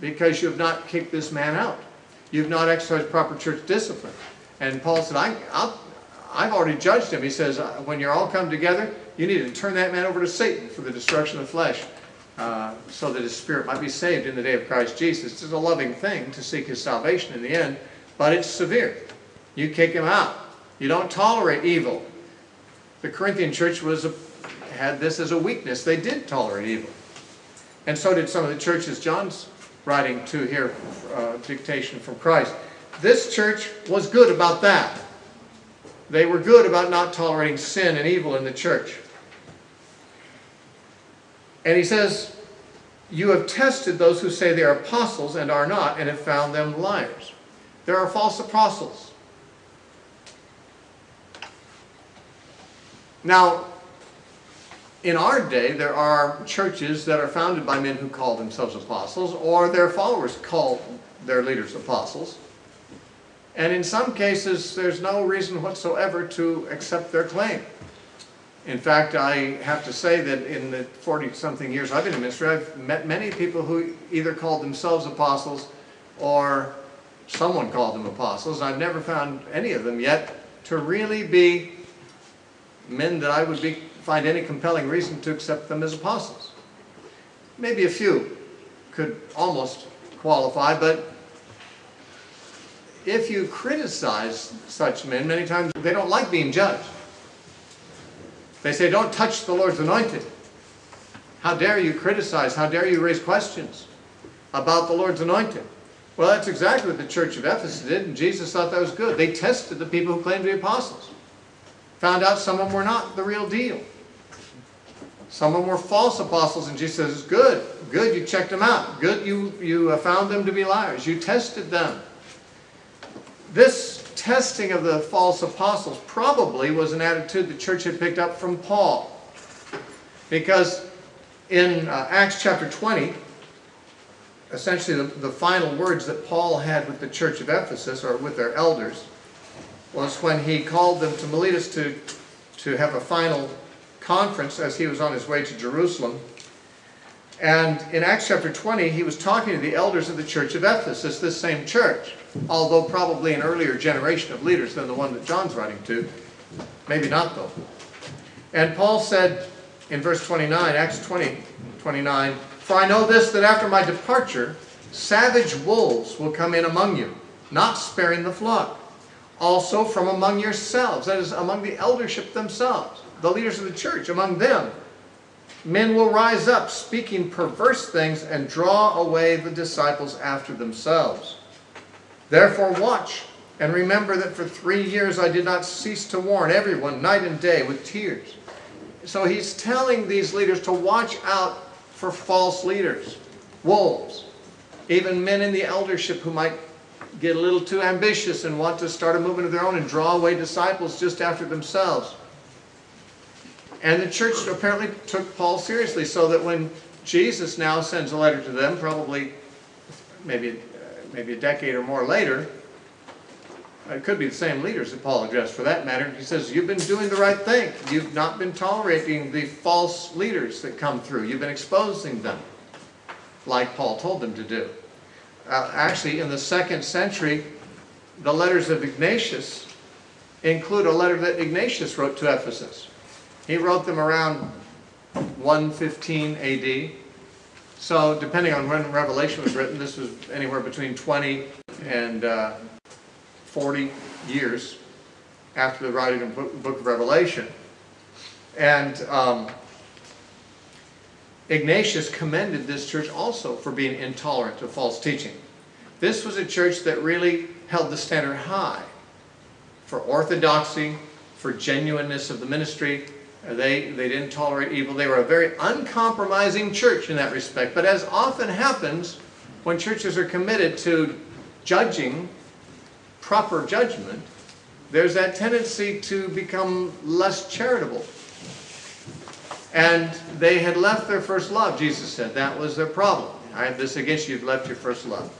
because you have not kicked this man out. You have not exercised proper church discipline. And Paul said, I've already judged him. He says, when you're all come together, you need to turn that man over to Satan for the destruction of the flesh, so that his spirit might be saved in the day of Christ Jesus. It's a loving thing to seek his salvation in the end, but it's severe. You kick him out. You don't tolerate evil. The Corinthian church had this as a weakness. They did tolerate evil. And so did some of the churches John's writing to here, dictation from Christ. This church was good about that. They were good about not tolerating sin and evil in the church. And he says, you have tested those who say they are apostles and are not, and have found them liars. There are false apostles. Now, in our day, there are churches that are founded by men who call themselves apostles, or their followers call their leaders apostles. And in some cases, there's no reason whatsoever to accept their claim. In fact, I have to say that in the 40-something years I've been in ministry, I've met many people who either called themselves apostles or someone called them apostles. I've never found any of them yet to really be men that I would find any compelling reason to accept them as apostles. Maybe a few could almost qualify, but if you criticize such men, many times they don't like being judged. They say, don't touch the Lord's anointed. How dare you criticize? How dare you raise questions about the Lord's anointed? Well, that's exactly what the church of Ephesus did, and Jesus thought that was good. They tested the people who claimed to be apostles. Found out some of them were not the real deal. Some of them were false apostles, and Jesus says, good, good, you checked them out. Good, you found them to be liars. You tested them. This testing of the false apostles probably was an attitude the church had picked up from Paul. Because in Acts chapter 20, essentially the final words that Paul had with the church of Ephesus, or with their elders, was when he called them to Miletus to have a final conference as he was on his way to Jerusalem. And in Acts chapter 20, he was talking to the elders of the church of Ephesus, this same church, although probably an earlier generation of leaders than the one that John's writing to. Maybe not, though. And Paul said in verse 29, Acts 20, 29, "For I know this, that after my departure, savage wolves will come in among you, not sparing the flock. Also from among yourselves," that is, among the eldership themselves, the leaders of the church, among them, "men will rise up, speaking perverse things, and draw away the disciples after themselves. Therefore watch, and remember that for 3 years I did not cease to warn everyone, night and day, with tears." So he's telling these leaders to watch out for false leaders, wolves, even men in the eldership who might get a little too ambitious and want to start a movement of their own and draw away disciples just after themselves. And the church apparently took Paul seriously, so that when Jesus now sends a letter to them, probably maybe a decade or more later, it could be the same leaders that Paul addressed for that matter, he says, you've been doing the right thing. You've not been tolerating the false leaders that come through. You've been exposing them, like Paul told them to do. Actually, in the 2nd century, the letters of Ignatius include a letter that Ignatius wrote to Ephesus. He wrote them around 115 AD. So depending on when Revelation was written, this was anywhere between 20 and 40 years after the writing of the book of Revelation. And Ignatius commended this church also for being intolerant of false teaching. This was a church that really held the standard high for orthodoxy, for genuineness of the ministry. They didn't tolerate evil. They were a very uncompromising church in that respect. But as often happens when churches are committed to judging, proper judgment, there's that tendency to become less charitable. And they had left their first love, Jesus said. That was their problem. I have this against you, you've left your first love.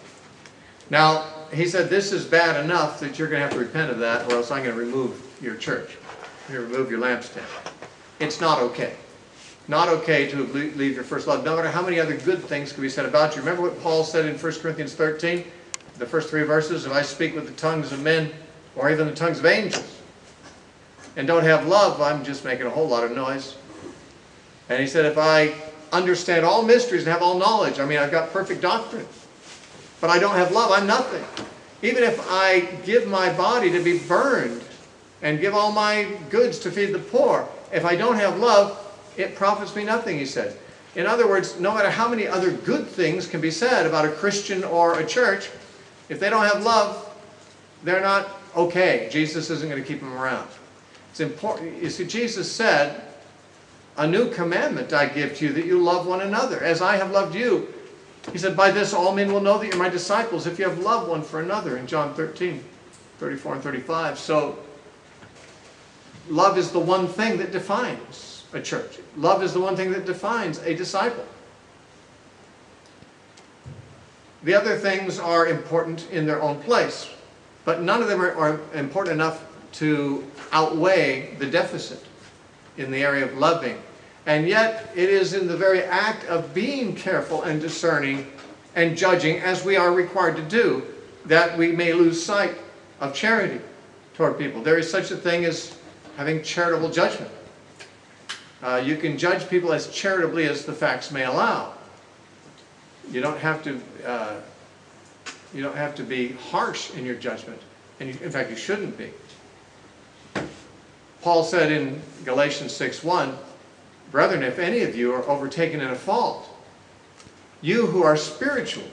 Now, he said, this is bad enough that you're going to have to repent of that, or else I'm going to remove your church. I'm going to remove your lampstand. It's not okay. Not okay to leave your first love, no matter how many other good things can be said about you. Remember what Paul said in 1 Corinthians 13? The first 3 verses, if I speak with the tongues of men or even the tongues of angels and don't have love, I'm just making a whole lot of noise. And he said, if I understand all mysteries and have all knowledge, I mean, I've got perfect doctrine, but I don't have love, I'm nothing. Even if I give my body to be burned and give all my goods to feed the poor, if I don't have love, it profits me nothing, he said. In other words, no matter how many other good things can be said about a Christian or a church, if they don't have love, they're not okay. Jesus isn't going to keep them around. It's important. You see, Jesus said, a new commandment I give to you, that you love one another, as I have loved you. He said, by this all men will know that you're my disciples, if you have love one for another, in John 13, 34 and 35. So, love is the one thing that defines a church. Love is the one thing that defines a disciple. The other things are important in their own place, but none of them are important enough to outweigh the deficit in the area of loving. And yet it is in the very act of being careful and discerning and judging, as we are required to do, that we may lose sight of charity toward people. There is such a thing as having charitable judgment. You can judge people as charitably as the facts may allow. You don't have to be harsh in your judgment, and in fact you shouldn't be. Paul said in Galatians 6:1, "Brethren, if any of you are overtaken in a fault, you who are spiritual,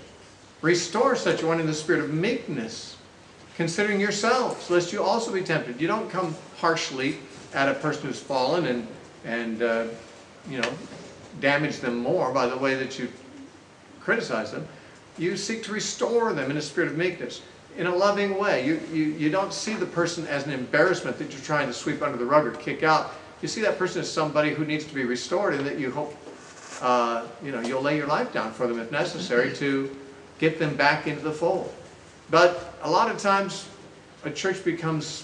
restore such a one in the spirit of meekness, considering yourselves, lest you also be tempted." You don't come harshly at a person who's fallen and damage them more by the way that you criticize them. You seek to restore them in a spirit of meekness, in a loving way. You don't see the person as an embarrassment that you're trying to sweep under the rug or kick out. You see that person as somebody who needs to be restored, and that you hope you'll lay your life down for them if necessary to get them back into the fold. But a lot of times a church becomes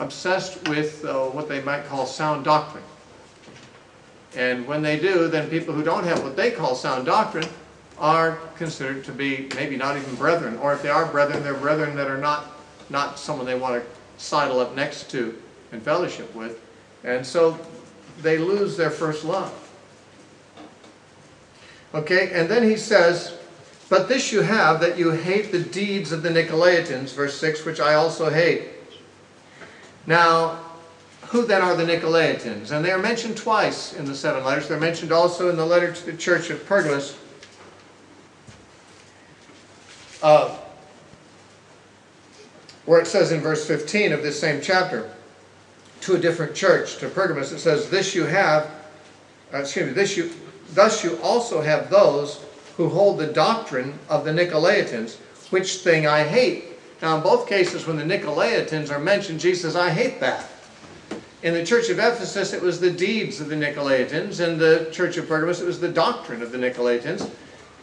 obsessed with what they might call sound doctrine. And when they do, then people who don't have what they call sound doctrine are considered to be maybe not even brethren, or if they are brethren, they're brethren that are not someone they want to sidle up next to and fellowship with. And so they lose their first love. Okay, and then he says, "But this you have, that you hate the deeds of the Nicolaitans," verse 6, "which I also hate." Now, who then are the Nicolaitans? And they are mentioned twice in the 7 letters. They're mentioned also in the letter to the church of Pergamos. Where it says in verse 15 of this same chapter, to a different church, to Pergamos, it says, "Thus you also have those who hold the doctrine of the Nicolaitans, which thing I hate." Now, in both cases, when the Nicolaitans are mentioned, Jesus says, "I hate that." In the church of Ephesus, it was the deeds of the Nicolaitans. In the church of Pergamos, it was the doctrine of the Nicolaitans.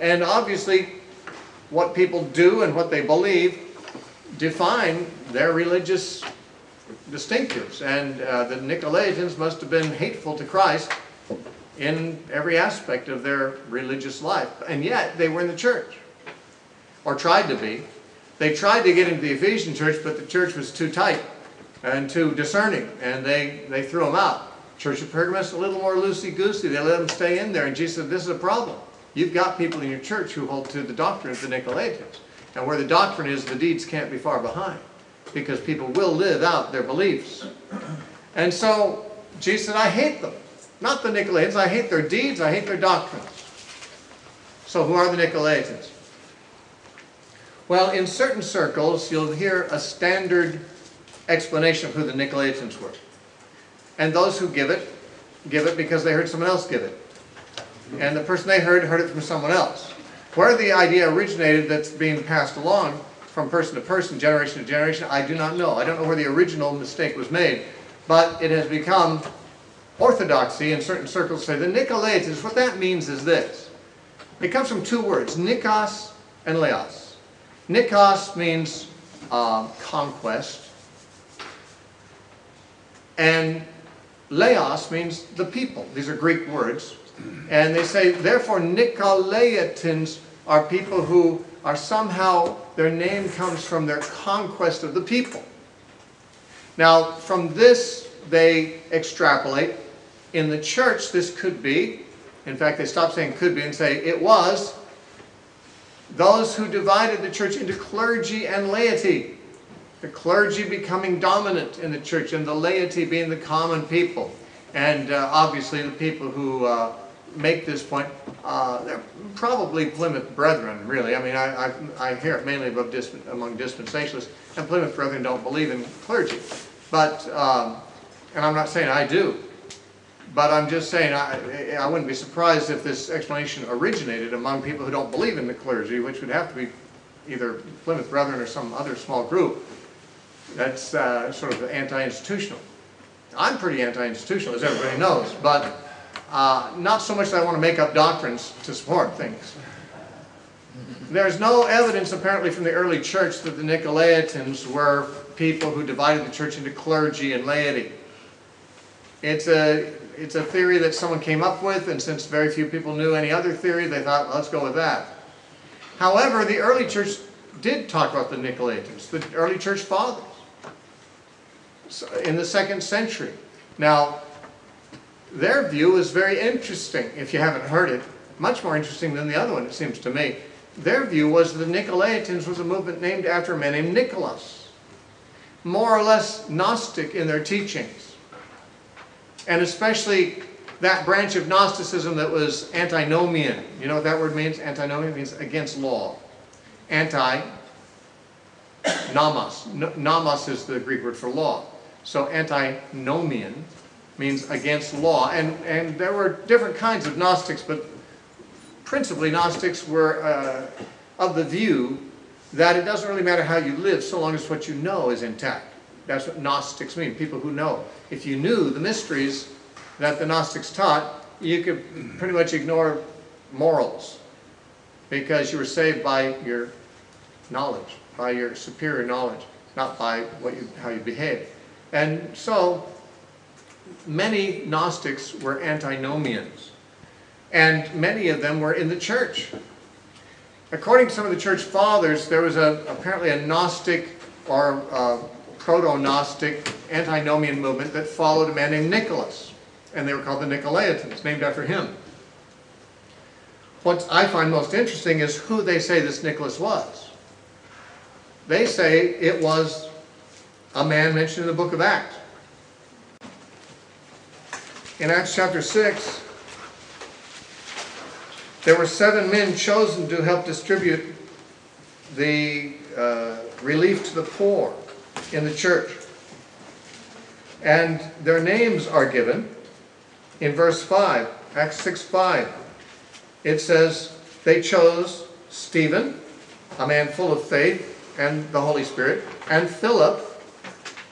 And obviously, what people do and what they believe define their religious distinctives. And the Nicolaitans must have been hateful to Christ in every aspect of their religious life. And yet, they were in the church, or tried to be. They tried to get into the Ephesian church, but the church was too tight and too discerning, and they threw them out. Church of Pergamos, a little more loosey-goosey. They let them stay in there, and Jesus said, "This is a problem. You've got people in your church who hold to the doctrine of the Nicolaitans, and where the doctrine is, the deeds can't be far behind, because people will live out their beliefs." And so Jesus said, "I hate them." Not the Nicolaitans. I hate their deeds. I hate their doctrines. So who are the Nicolaitans? Well, in certain circles, you'll hear a standard explanation of who the Nicolaitans were. And those who give it because they heard someone else give it. And the person they heard it from someone else. Where the idea originated that's being passed along from person to person, generation to generation, I do not know. I don't know where the original mistake was made. But it has become orthodoxy in certain circles. Say the Nicolaitans, what that means is this. It comes from two words, nikos and leos. Nikos means conquest, and leos means the people. These are Greek words, and they say, therefore, Nicolaitans are people who are somehow, their name comes from their conquest of the people. Now, from this, they extrapolate. In the church, this could be, in fact, they stop saying could be and say it was, those who divided the church into clergy and laity. The clergy becoming dominant in the church and the laity being the common people. And obviously the people who make this point, they're probably Plymouth Brethren, really. I mean, I hear it mainly among dispensationalists. And Plymouth Brethren don't believe in clergy. But, and I'm not saying I do. But I'm just saying, I wouldn't be surprised if this explanation originated among people who don't believe in the clergy, which would have to be either Plymouth Brethren or some other small group. That's sort of anti-institutional. I'm pretty anti-institutional, as everybody knows, but not so much that I want to make up doctrines to support things. There's no evidence, apparently, from the early church that the Nicolaitans were people who divided the church into clergy and laity. It's a theory that someone came up with, and since very few people knew any other theory, they thought, let's go with that. However, the early church did talk about the Nicolaitans, the early church fathers, in the 2nd century. Now, their view is very interesting, if you haven't heard it. Much more interesting than the other one, it seems to me. Their view was the Nicolaitans was a movement named after a man named Nicholas. More or less Gnostic in their teachings. And especially that branch of Gnosticism that was antinomian. You know what that word means? Antinomian means against law. Anti-nomos. Nomos is the Greek word for law. So antinomian means against law. And there were different kinds of Gnostics, but principally Gnostics were of the view that it doesn't really matter how you live so long as what you know is intact. That's what Gnostics mean, people who know. If you knew the mysteries that the Gnostics taught, you could pretty much ignore morals because you were saved by your knowledge, by your superior knowledge, not by how you behave. And so many Gnostics were antinomians. And many of them were in the church. According to some of the church fathers, there was apparently a Gnostic or proto-Gnostic antinomian movement that followed a man named Nicholas. And they were called the Nicolaitans, named after him. What I find most interesting is who they say this Nicholas was. They say it was a man mentioned in the book of Acts. In Acts chapter 6, there were 7 men chosen to help distribute the relief to the poor in the church. And their names are given in verse 5, Acts 6:5. It says, they chose Stephen, a man full of faith and the Holy Spirit, and Philip,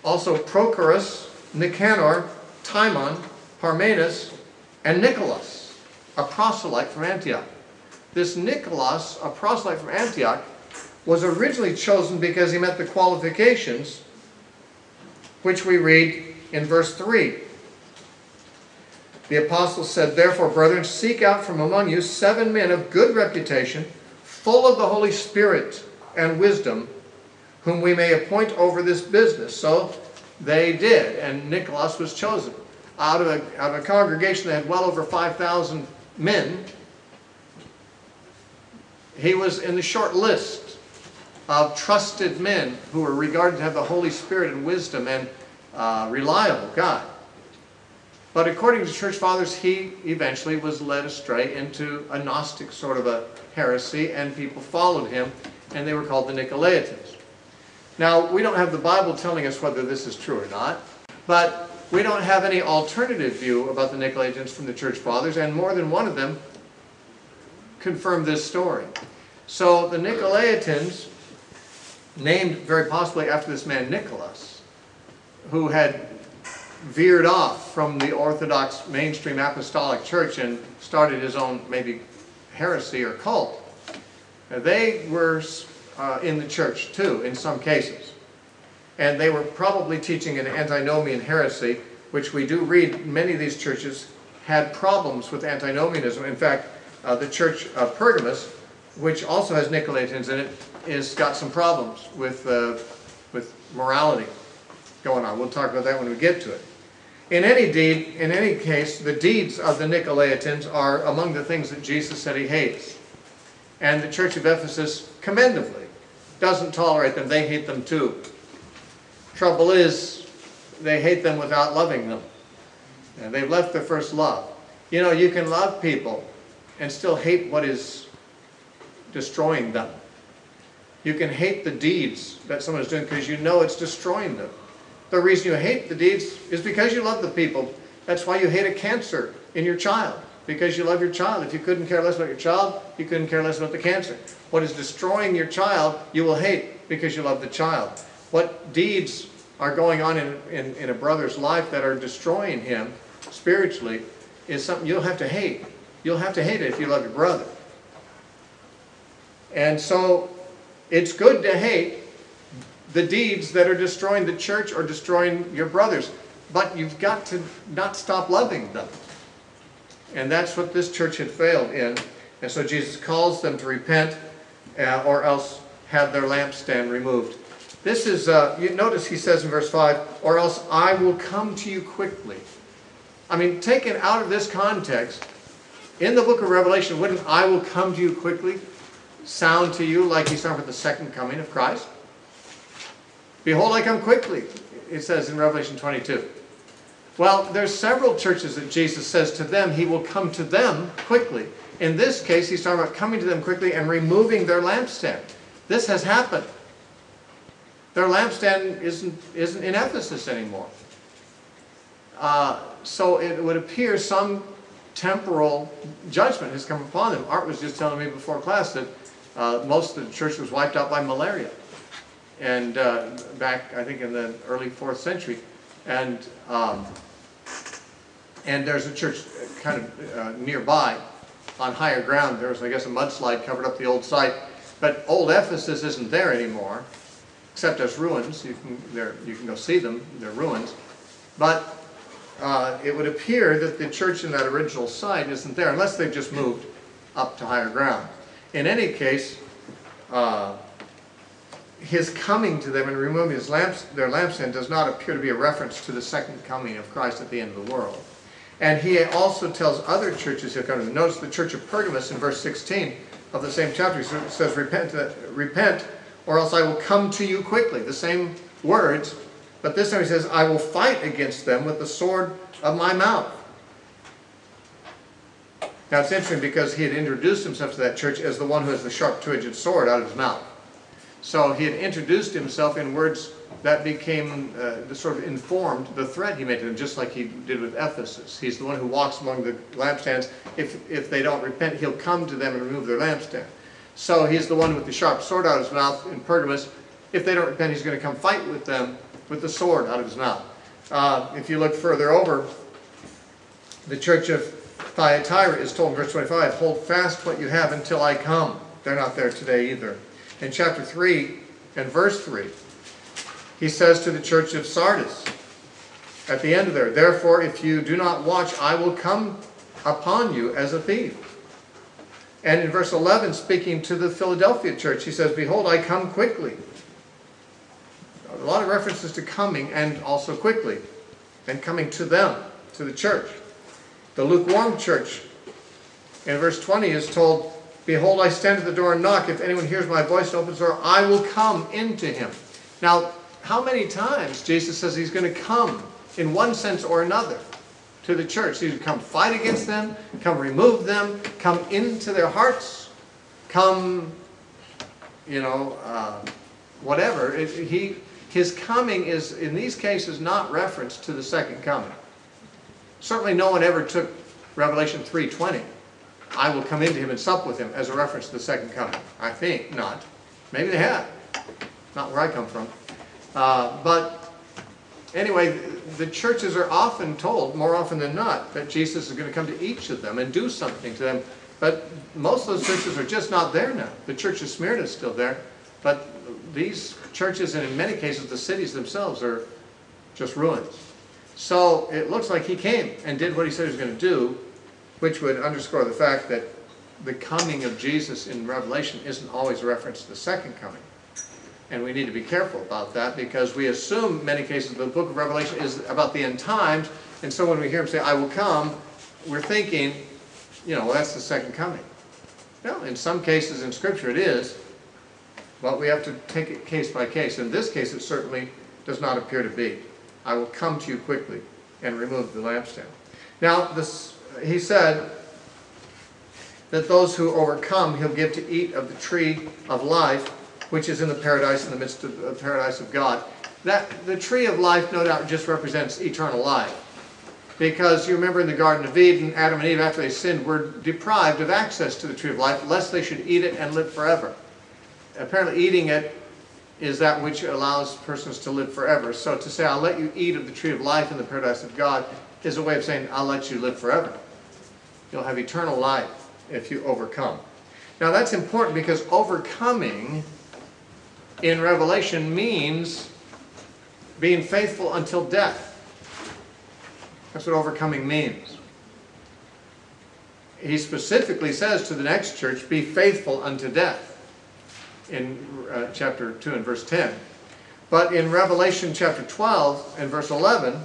also Prochorus, Nicanor, Timon, Parmenas, and Nicholas, a proselyte from Antioch. This Nicholas, a proselyte from Antioch, was originally chosen because he met the qualifications which we read in verse 3. The apostle said, therefore, brethren, seek out from among you 7 men of good reputation, full of the Holy Spirit and wisdom, whom we may appoint over this business. So they did, and Nicholas was chosen. Out of a congregation that had well over 5,000 men, he was in the short list of trusted men who were regarded to have the Holy Spirit and wisdom and reliable God. But according to church fathers, he eventually was led astray into a Gnostic sort of a heresy, and people followed him, and they were called the Nicolaitans. Now, we don't have the Bible telling us whether this is true or not, but we don't have any alternative view about the Nicolaitans from the church fathers, and more than one of them confirmed this story. So the Nicolaitans, named very possibly after this man Nicholas, who had veered off from the Orthodox mainstream apostolic church and started his own maybe heresy or cult, they were in the church too in some cases. And they were probably teaching an antinomian heresy, which we do read many of these churches had problems with antinomianism. In fact, the church of Pergamus, which also has Nicolaitans in it, has got some problems with morality going on. We'll talk about that when we get to it. In any case, the deeds of the Nicolaitans are among the things that Jesus said he hates. And the church of Ephesus, commendably, doesn't tolerate them. They hate them too. Trouble is, they hate them without loving them. And they've left their first love. You know, you can love people and still hate what is destroying them. You can hate the deeds that someone's doing because you know it's destroying them. The reason you hate the deeds is because you love the people. That's why you hate a cancer in your child, because you love your child. If you couldn't care less about your child, you couldn't care less about the cancer. What is destroying your child, you will hate because you love the child. What deeds are going on in a brother's life that are destroying him spiritually is something you'll have to hate. You'll have to hate it if you love your brother. And so it's good to hate the deeds that are destroying the church or destroying your brothers. But you've got to not stop loving them. And that's what this church had failed in. And so Jesus calls them to repent or else have their lampstand removed. This is, you notice he says in verse 5, or else I will come to you quickly. I mean, taken out of this context, in the book of Revelation, wouldn't I will come to you quickly sound to you like he's talking about the second coming of Christ? Behold, I come quickly, it says in Revelation 22. Well, there's several churches that Jesus says to them, he will come to them quickly. In this case, he's talking about coming to them quickly and removing their lampstand. This has happened. Their lampstand isn't in Ephesus anymore. So it would appear some temporal judgment has come upon them. Art was just telling me before class that most of the church was wiped out by malaria. And back, I think, in the early 4th century. And there's a church kind of nearby on higher ground. There was, I guess, a mudslide covered up the old site. But old Ephesus isn't there anymore, except as ruins. You can go see them. They're ruins. But it would appear that the church in that original site isn't there, unless they've just moved up to higher ground. In any case, his coming to them and removing his their lampstand does not appear to be a reference to the second coming of Christ at the end of the world. And he also tells other churches he'll come to them. Notice the church of Pergamos in verse 16 of the same chapter. He says, repent, or else I will come to you quickly. The same words, but this time he says, I will fight against them with the sword of my mouth. Now it's interesting because he had introduced himself to that church as the one who has the sharp two-edged sword out of his mouth. So he had introduced himself in words that became, sort of informed the threat he made to them, just like he did with Ephesus. He's the one who walks among the lampstands. If they don't repent, he'll come to them and remove their lampstand. So he's the one with the sharp sword out of his mouth in Pergamos. If they don't repent, he's going to come fight with them with the sword out of his mouth. If you look further over, the church of Thyatira is told in verse 25, hold fast what you have until I come. They're not there today either. In chapter 3 and verse 3, he says to the church of Sardis, at the end of there, therefore if you do not watch, I will come upon you as a thief. And in verse 11, speaking to the Philadelphia church, he says, behold, I come quickly. A lot of references to coming and also quickly, and coming to them, to the church. The lukewarm church, in verse 20, is told, behold, I stand at the door and knock. If anyone hears my voice and opens the door, I will come into him. Now, how many times Jesus says he's going to come in one sense or another to the church? He's going to come fight against them, come remove them, come into their hearts, come, you know, whatever. His coming is, in these cases, not referenced to the second coming. Certainly no one ever took Revelation 3:20. I will come into him and sup with him as a reference to the second coming. I think not. Maybe they have. Not where I come from. But anyway, the churches are often told, more often than not, that Jesus is going to come to each of them and do something to them. But most of those churches are just not there now. The church of Smyrna is still there. But these churches, and in many cases the cities themselves, are just ruins. So it looks like he came and did what he said he was going to do, which would underscore the fact that the coming of Jesus in Revelation isn't always a reference to the second coming. And we need to be careful about that, because we assume in many cases the book of Revelation is about the end times, and so when we hear him say, I will come, we're thinking, you know, well, that's the second coming. No, in some cases in Scripture it is, but we have to take it case by case. In this case, it certainly does not appear to be. I will come to you quickly and remove the lampstand. Now, this... He said that those who overcome, he'll give to eat of the tree of life, which is in the paradise, in the midst of the paradise of God. That the tree of life, no doubt, just represents eternal life. Because you remember in the Garden of Eden, Adam and Eve, after they sinned, were deprived of access to the tree of life, lest they should eat it and live forever. Apparently eating it is that which allows persons to live forever. So to say, I'll let you eat of the tree of life in the paradise of God, is a way of saying, I'll let you live forever. You'll have eternal life if you overcome. Now that's important, because overcoming in Revelation means being faithful until death. That's what overcoming means. He specifically says to the next church, be faithful unto death, in chapter 2 and verse 10. But in Revelation chapter 12 and verse 11,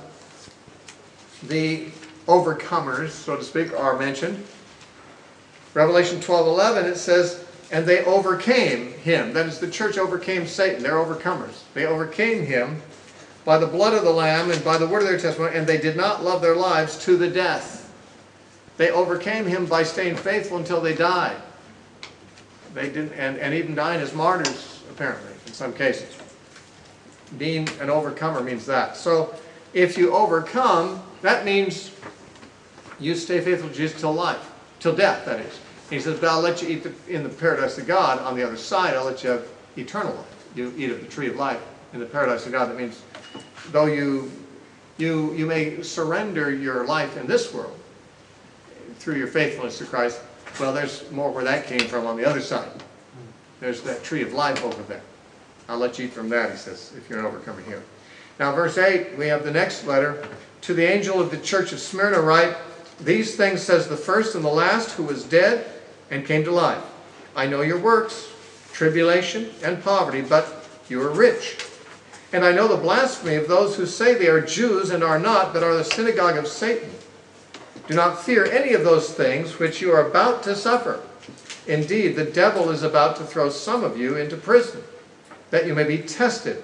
the overcomers, so to speak, are mentioned. Revelation 12:11, it says, and they overcame him. That is, the church overcame Satan. They're overcomers. They overcame him by the blood of the Lamb and by the word of their testimony, and they did not love their lives to the death. They overcame him by staying faithful until they died. They didn't, and even dying as martyrs, apparently, in some cases. Being an overcomer means that. So if you overcome, that means you stay faithful to Jesus till life, till death, that is. And he says, but I'll let you eat in the paradise of God. On the other side, I'll let you have eternal life. You eat of the tree of life in the paradise of God. That means though you may surrender your life in this world, through your faithfulness to Christ, well, there's more where that came from on the other side. There's that tree of life over there. I'll let you eat from that, he says, if you're an overcomer here. Now, verse 8, we have the next letter. To the angel of the church of Smyrna write, these things says the first and the last, who was dead and came to life. I know your works, tribulation and poverty, but you are rich. And I know the blasphemy of those who say they are Jews and are not, but are the synagogue of Satan. Do not fear any of those things which you are about to suffer. Indeed, the devil is about to throw some of you into prison, that you may be tested,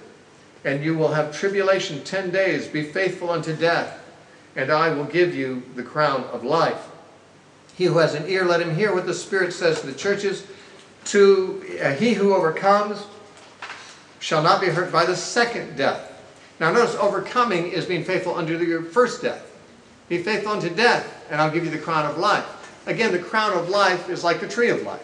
and you will have tribulation 10 days. Be faithful unto death, and I will give you the crown of life. He who has an ear, let him hear what the Spirit says to the churches. He who overcomes shall not be hurt by the second death. Now notice, overcoming is being faithful unto your first death. Be faithful unto death, and I'll give you the crown of life. Again, the crown of life is like the tree of life.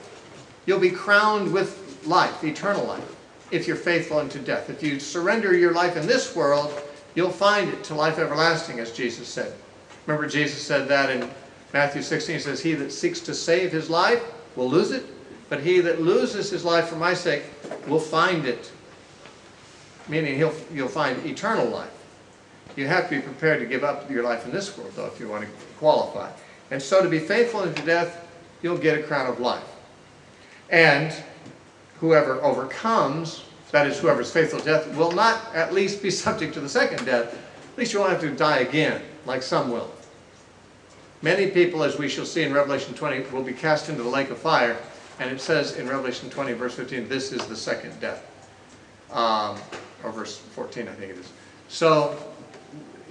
You'll be crowned with life, eternal life, if you're faithful unto death. If you surrender your life in this world, you'll find it to life everlasting, as Jesus said. Remember, Jesus said that in Matthew 16. He says, he that seeks to save his life will lose it, but he that loses his life for my sake will find it. Meaning, you'll find eternal life. You have to be prepared to give up your life in this world, though, if you want to qualify. And so to be faithful unto death, you'll get a crown of life. And whoever overcomes, that is, whoever's faithful to death, will not at least be subject to the second death. At least you won't have to die again, like some will. Many people, as we shall see in Revelation 20, will be cast into the lake of fire. And it says in Revelation 20, verse 15, this is the second death. Or verse 14, I think it is. So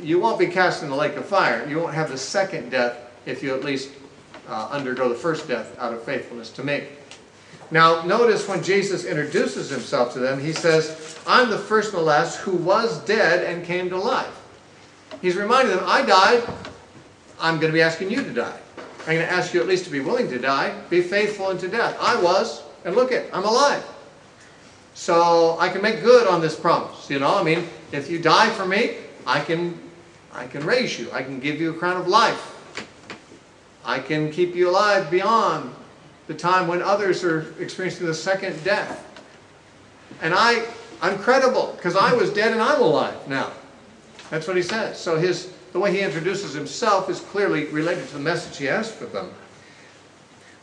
you won't be cast in the lake of fire. You won't have the second death if you at least undergo the first death out of faithfulness to me. Now, notice when Jesus introduces himself to them, he says, I'm the first and the last, who was dead and came to life. He's reminding them, I died. I'm going to be asking you to die. I'm going to ask you at least to be willing to die. Be faithful unto death. I was, and look it, I'm alive. So I can make good on this promise. You know, I mean, if you die for me, I can raise you. I can give you a crown of life. I can keep you alive beyond the time when others are experiencing the second death. And I'm credible, because I was dead and I'm alive now. That's what he says. So the way he introduces himself is clearly related to the message he has for them.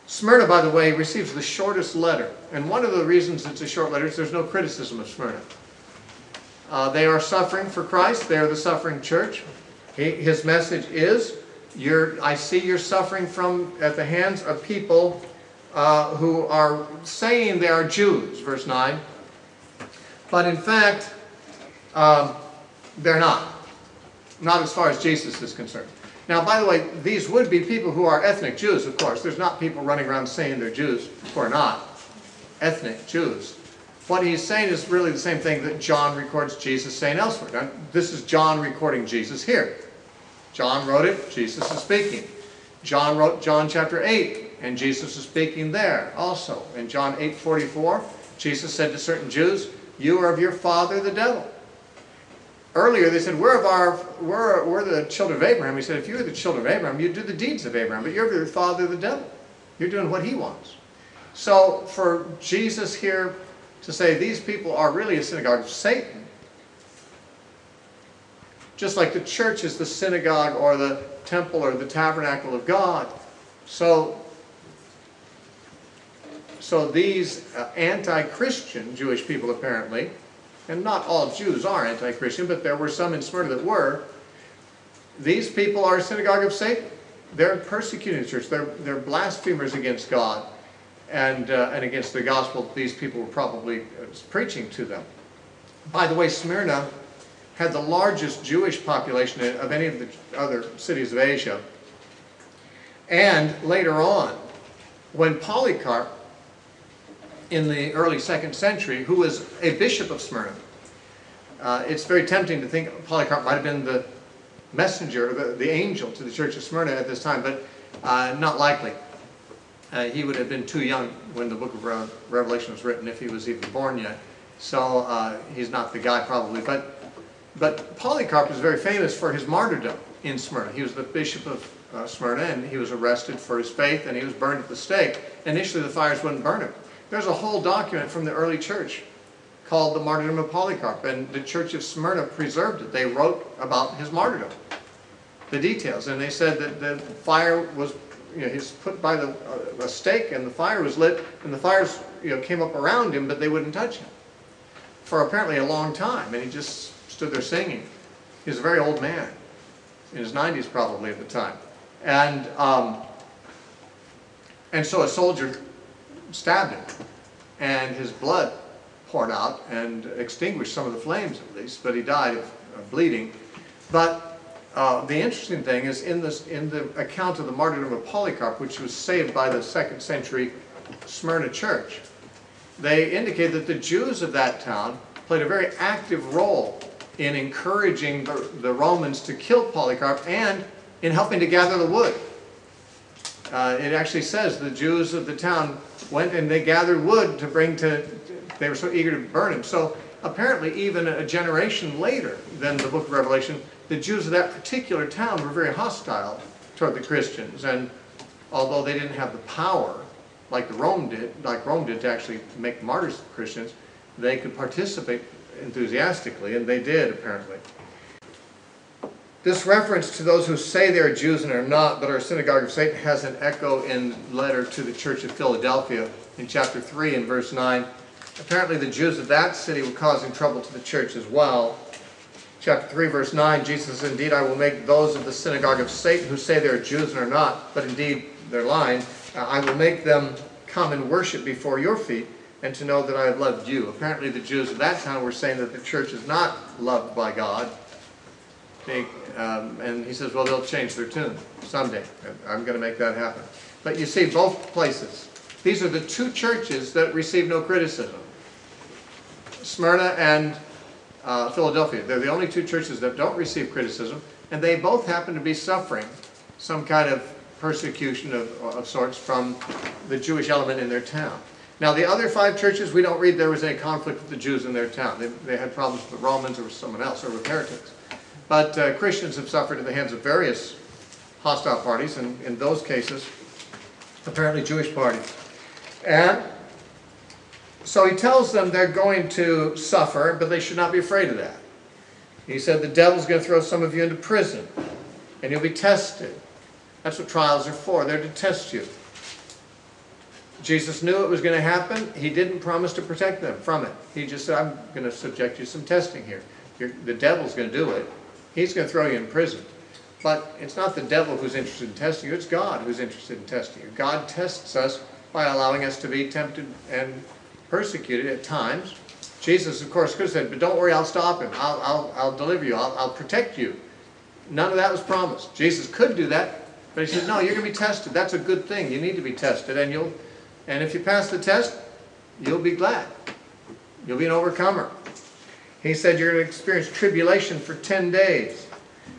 Smyrna, by the way, receives the shortest letter. And one of the reasons it's a short letter is there's no criticism of Smyrna. They are suffering for Christ. They are the suffering church. His message is, I see you're suffering at the hands of people who are saying they are Jews, verse 9. But in fact, they're not. Not as far as Jesus is concerned. Now, by the way, these would be people who are ethnic Jews, of course. There's not people running around saying they're Jews who are not ethnic Jews. What he's saying is really the same thing that John records Jesus saying elsewhere. Now, this is John recording Jesus here. John wrote it, Jesus is speaking. John wrote John chapter 8, and Jesus is speaking there also. In John 8:44, Jesus said to certain Jews, you are of your father the devil. Earlier they said, we're the children of Abraham. He said, if you are the children of Abraham, you do the deeds of Abraham, but you're of your father the devil. You're doing what he wants. So for Jesus here to say these people are really a synagogue of Satan just like the church is the synagogue or the temple or the tabernacle of God. So these anti-Christian Jewish people, apparently, and not all Jews are anti-Christian, but there were some in Smyrna that were, these people are a synagogue of Satan. They're persecuting the church. They're blasphemers against God and against the gospel that these people were probably preaching to them. By the way, Smyrna had the largest Jewish population of any of the other cities of Asia. And later on, when Polycarp, in the early 2nd century, who was a bishop of Smyrna, it's very tempting to think Polycarp might have been the messenger, the angel to the church of Smyrna at this time, but not likely. He would have been too young when the book of Revelation was written, if he was even born yet. So he's not the guy probably. But Polycarp is very famous for his martyrdom in Smyrna. He was the bishop of Smyrna, and he was arrested for his faith, and he was burned at the stake. Initially the fires wouldn't burn him. There's a whole document from the early church called the Martyrdom of Polycarp, and the church of Smyrna preserved it. They wrote about his martyrdom, the details, and they said that the fire was, you know, he's put by a stake, and the fire was lit, and the fires, you know, came up around him, but they wouldn't touch him for apparently a long time, and he just stood there singing. He was a very old man, in his 90s probably at the time, and so a soldier stabbed him, and his blood poured out and extinguished some of the flames, at least, but he died of bleeding. But the interesting thing is, in the account of the martyrdom of Polycarp, which was saved by the 2nd century Smyrna church, they indicate that the Jews of that town played a very active role in encouraging the Romans to kill Polycarp and in helping to gather the wood. It actually says the Jews of the town went and they gathered wood to bring to, they were so eager to burn him. So apparently even a generation later than the book of Revelation, the Jews of that particular town were very hostile toward the Christians. And although they didn't have the power like Rome did to actually make martyrs of Christians, they could participate enthusiastically, and they did apparently. This reference to those who say they are Jews and are not, but are a synagogue of Satan, has an echo in the letter to the church of Philadelphia in chapter 3 and verse 9. Apparently the Jews of that city were causing trouble to the church as well. Chapter 3 verse 9, Jesus says, "Indeed I will make those of the synagogue of Satan who say they are Jews and are not, but indeed they're lying. I will make them come and worship before your feet, and to know that I have loved you." Apparently the Jews of that town were saying that the church is not loved by God. And he says, well, they'll change their tune someday. I'm going to make that happen. But you see, both places. These are the two churches that receive no criticism. Smyrna and Philadelphia. They're the only two churches that don't receive criticism. And they both happen to be suffering some kind of persecution of sorts from the Jewish element in their town. Now, the other five churches, we don't read there was any conflict with the Jews in their town. They had problems with the Romans or with someone else or with heretics. But Christians have suffered at the hands of various hostile parties, and in those cases, apparently Jewish parties. And so he tells them they're going to suffer, but they should not be afraid of that. He said, the devil's going to throw some of you into prison, and you'll be tested. That's what trials are for. They're to test you. Jesus knew it was going to happen. He didn't promise to protect them from it. He just said, I'm going to subject you to some testing here. The devil's going to do it. He's going to throw you in prison. But it's not the devil who's interested in testing you. It's God who's interested in testing you. God tests us by allowing us to be tempted and persecuted at times. Jesus, of course, could have said, but don't worry, I'll stop him. I'll deliver you. I'll protect you. None of that was promised. Jesus could do that, but he said, no, you're going to be tested. That's a good thing. You need to be tested. And if you pass the test, you'll be glad. You'll be an overcomer. He said, you're going to experience tribulation for 10 days.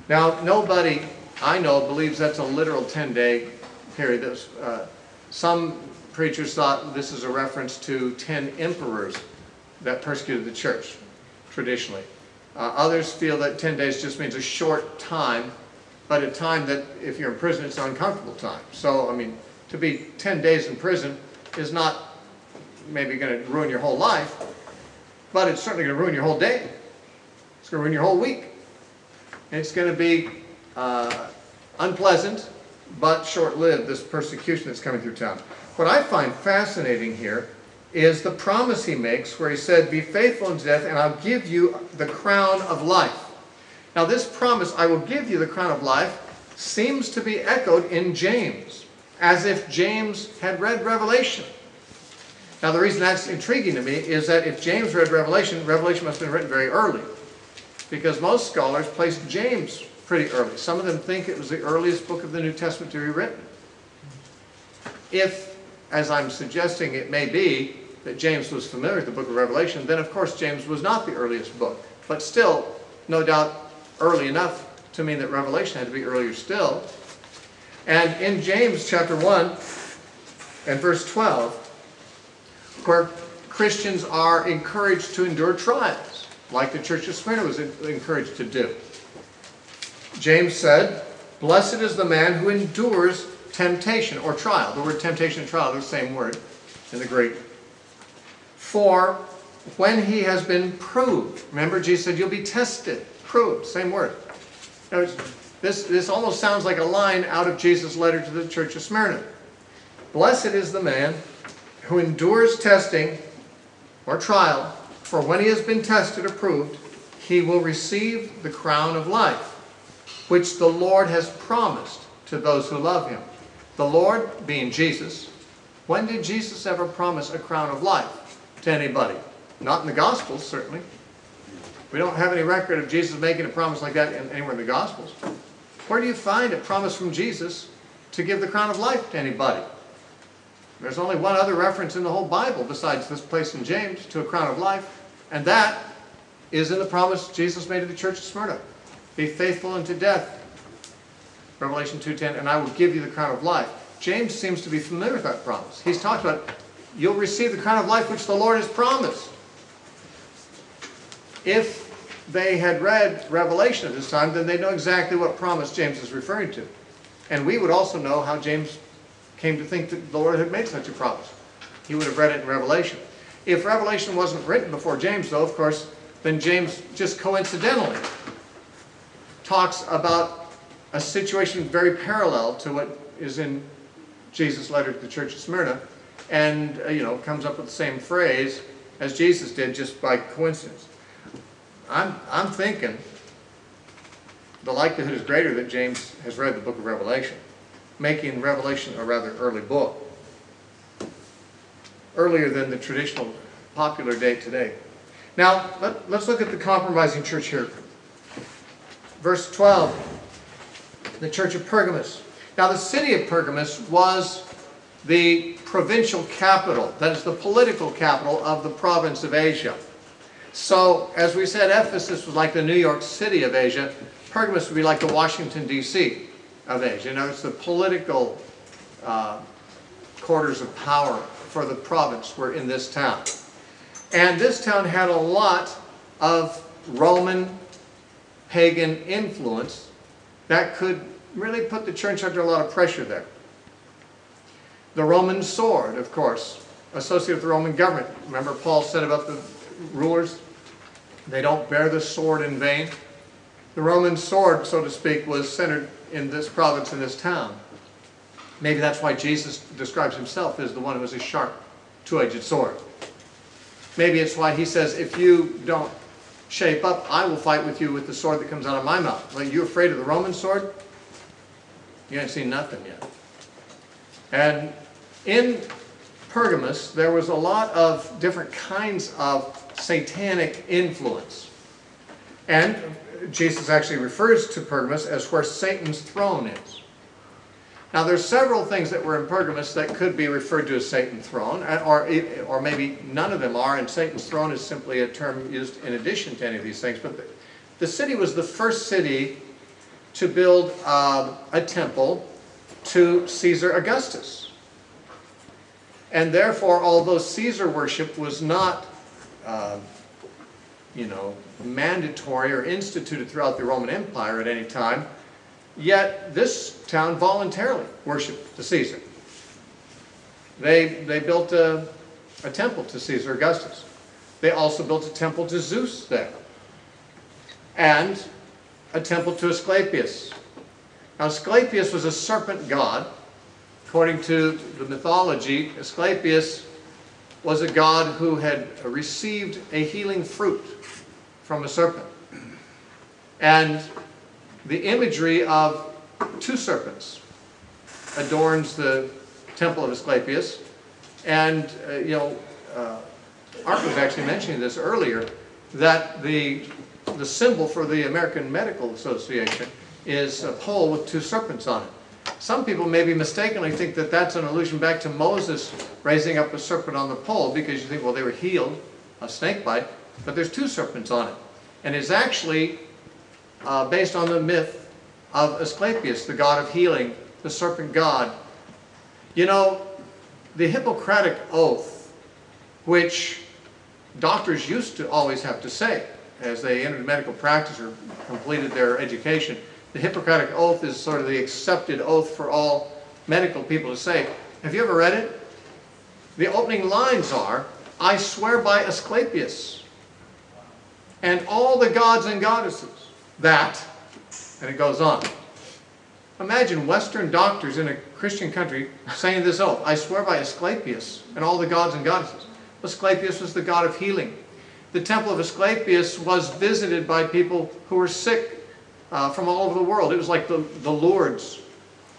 Now, nobody I know believes that's a literal 10-day period. Some preachers thought this is a reference to 10 emperors that persecuted the church, traditionally. Others feel that 10 days just means a short time, but a time that, if you're in prison, it's an uncomfortable time. So, I mean, to be 10 days in prison is not maybe going to ruin your whole life, but it's certainly going to ruin your whole day. It's going to ruin your whole week. It's going to be unpleasant, but short-lived, this persecution that's coming through town. What I find fascinating here is the promise he makes where he said, be faithful unto death, and I'll give you the crown of life. Now this promise, I will give you the crown of life, seems to be echoed in James, as if James had read Revelation. Now the reason that's intriguing to me is that if James read Revelation, Revelation must have been written very early, because most scholars place James pretty early. Some of them think it was the earliest book of the New Testament to be written. If, as I'm suggesting, it may be that James was familiar with the book of Revelation, then of course James was not the earliest book, but still, no doubt, early enough to mean that Revelation had to be earlier still. And in James chapter 1 and verse 12, where Christians are encouraged to endure trials, like the church of Smyrna was encouraged to do. James said, blessed is the man who endures temptation or trial. The word temptation and trial are the same word in the Greek. For when he has been proved, remember Jesus said, you'll be tested, proved, same word. This almost sounds like a line out of Jesus' letter to the church of Smyrna. Blessed is the man who endures testing or trial, for when he has been tested or proved, he will receive the crown of life, which the Lord has promised to those who love him. The Lord being Jesus. When did Jesus ever promise a crown of life to anybody? Not in the Gospels, certainly. We don't have any record of Jesus making a promise like that anywhere in the Gospels. Where do you find a promise from Jesus to give the crown of life to anybody? There's only one other reference in the whole Bible besides this place in James to a crown of life, and that is in the promise Jesus made to the church of Smyrna. Be faithful unto death, Revelation 2:10, and I will give you the crown of life. James seems to be familiar with that promise. He's talked about, you'll receive the crown of life which the Lord has promised. If they had read Revelation at this time, then they know exactly what promise James is referring to. And we would also know how James came to think that the Lord had made such a promise. He would have read it in Revelation. If Revelation wasn't written before James, though, of course, then James just coincidentally talks about a situation very parallel to what is in Jesus' letter to the church of Smyrna, and comes up with the same phrase as Jesus did just by coincidence. I'm thinking the likelihood is greater that James has read the book of Revelation, making Revelation a rather early book, earlier than the traditional popular date today. Now, let's look at the compromising church here. Verse 12, the church of Pergamos. Now, the city of Pergamos was the provincial capital, that is the political capital of the province of Asia. So, as we said, Ephesus was like the New York City of Asia. Pergamos would be like the Washington, D.C. of Asia. Now, it's the political quarters of power for the province were in this town. And this town had a lot of Roman pagan influence that could really put the church under a lot of pressure there. The Roman sword, of course, associated with the Roman government. Remember Paul said about the rulers, they don't bear the sword in vain. The Roman sword, so to speak, was centered in this province, in this town. Maybe that's why Jesus describes himself as the one who is a sharp, two-edged sword. Maybe it's why he says, if you don't shape up, I will fight with you with the sword that comes out of my mouth. Like, you afraid of the Roman sword? You ain't seen nothing yet. And in Pergamos, there was a lot of different kinds of satanic influence. And Jesus actually refers to Pergamos as where Satan's throne is. Now, there's several things that were in Pergamos that could be referred to as Satan's throne, or maybe none of them are, and Satan's throne is simply a term used in addition to any of these things. But the city was the first city to build a temple to Caesar Augustus. And therefore, although Caesar worship was not mandatory or instituted throughout the Roman Empire at any time, yet this town voluntarily worshipped the Caesar. They built a temple to Caesar Augustus. They also built a temple to Zeus there. And a temple to Asclepius. Now Asclepius was a serpent god. According to the mythology, Asclepius was a god who had received a healing fruit from a serpent. And the imagery of two serpents adorns the temple of Asclepius. And, Art was actually mentioning this earlier, that the symbol for the American Medical Association is a pole with two serpents on it. Some people maybe mistakenly think that that's an allusion back to Moses raising up a serpent on the pole, because you think, well, they were healed of snake bite, but there's two serpents on it. And it's actually based on the myth of Asclepius, the god of healing, the serpent god. You know, the Hippocratic Oath, which doctors used to always have to say as they entered medical practice or completed their education, the Hippocratic Oath is sort of the accepted oath for all medical people to say. Have you ever read it? The opening lines are, I swear by Asclepius and all the gods and goddesses that, and it goes on. Imagine Western doctors in a Christian country saying this oath, I swear by Asclepius and all the gods and goddesses. Asclepius was the god of healing. The temple of Asclepius was visited by people who were sick from all over the world. It was like the Lourdes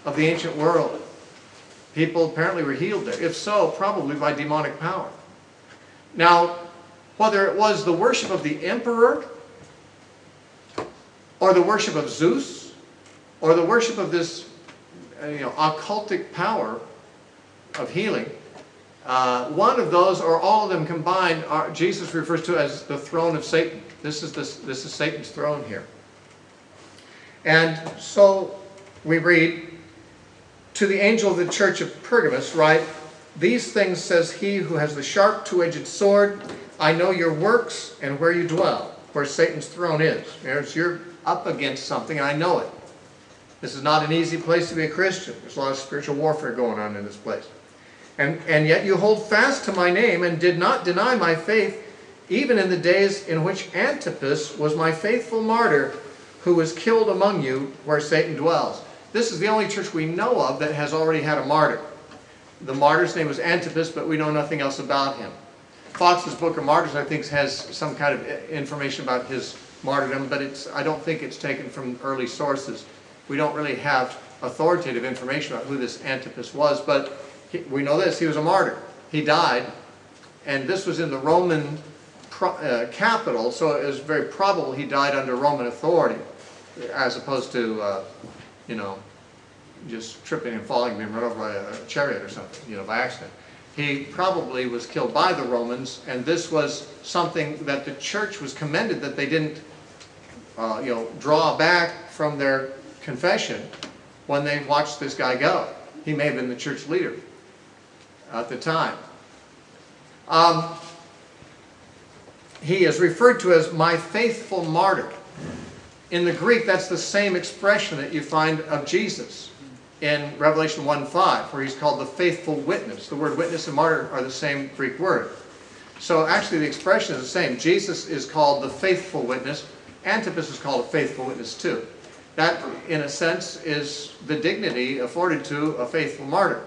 of the ancient world. People apparently were healed there. If so, probably by demonic power. Now, whether it was the worship of the emperor, or the worship of Zeus, or the worship of this occultic power of healing, one of those, or all of them combined, Jesus refers to as the throne of Satan. This is Satan's throne here. And so we read, to the angel of the church of Pergamos write, these things says he who has the sharp two-edged sword, I know your works and where you dwell, where Satan's throne is. You're up against something, and I know it. This is not an easy place to be a Christian. There's a lot of spiritual warfare going on in this place. And yet you hold fast to my name and did not deny my faith, even in the days in which Antipas was my faithful martyr, who was killed among you where Satan dwells. This is the only church we know of that has already had a martyr. The martyr's name was Antipas, but we know nothing else about him. Fox's Book of Martyrs, I think, has some kind of information about his martyrdom, but I don't think it's taken from early sources. We don't really have authoritative information about who this Antipas was, but we know this, he was a martyr. He died, and this was in the Roman capital, so it was very probable he died under Roman authority, as opposed to, just tripping and falling, being run over by a chariot or something, by accident. He probably was killed by the Romans, and this was something that the church was commended that they didn't, draw back from their confession when they watched this guy go. He may have been the church leader at the time. He is referred to as my faithful martyr. In the Greek, that's the same expression that you find of Jesus in Revelation 1:5, where he's called the faithful witness. The word witness and martyr are the same Greek word. So actually the expression is the same. Jesus is called the faithful witness. Antipas is called a faithful witness too. That, in a sense, is the dignity afforded to a faithful martyr,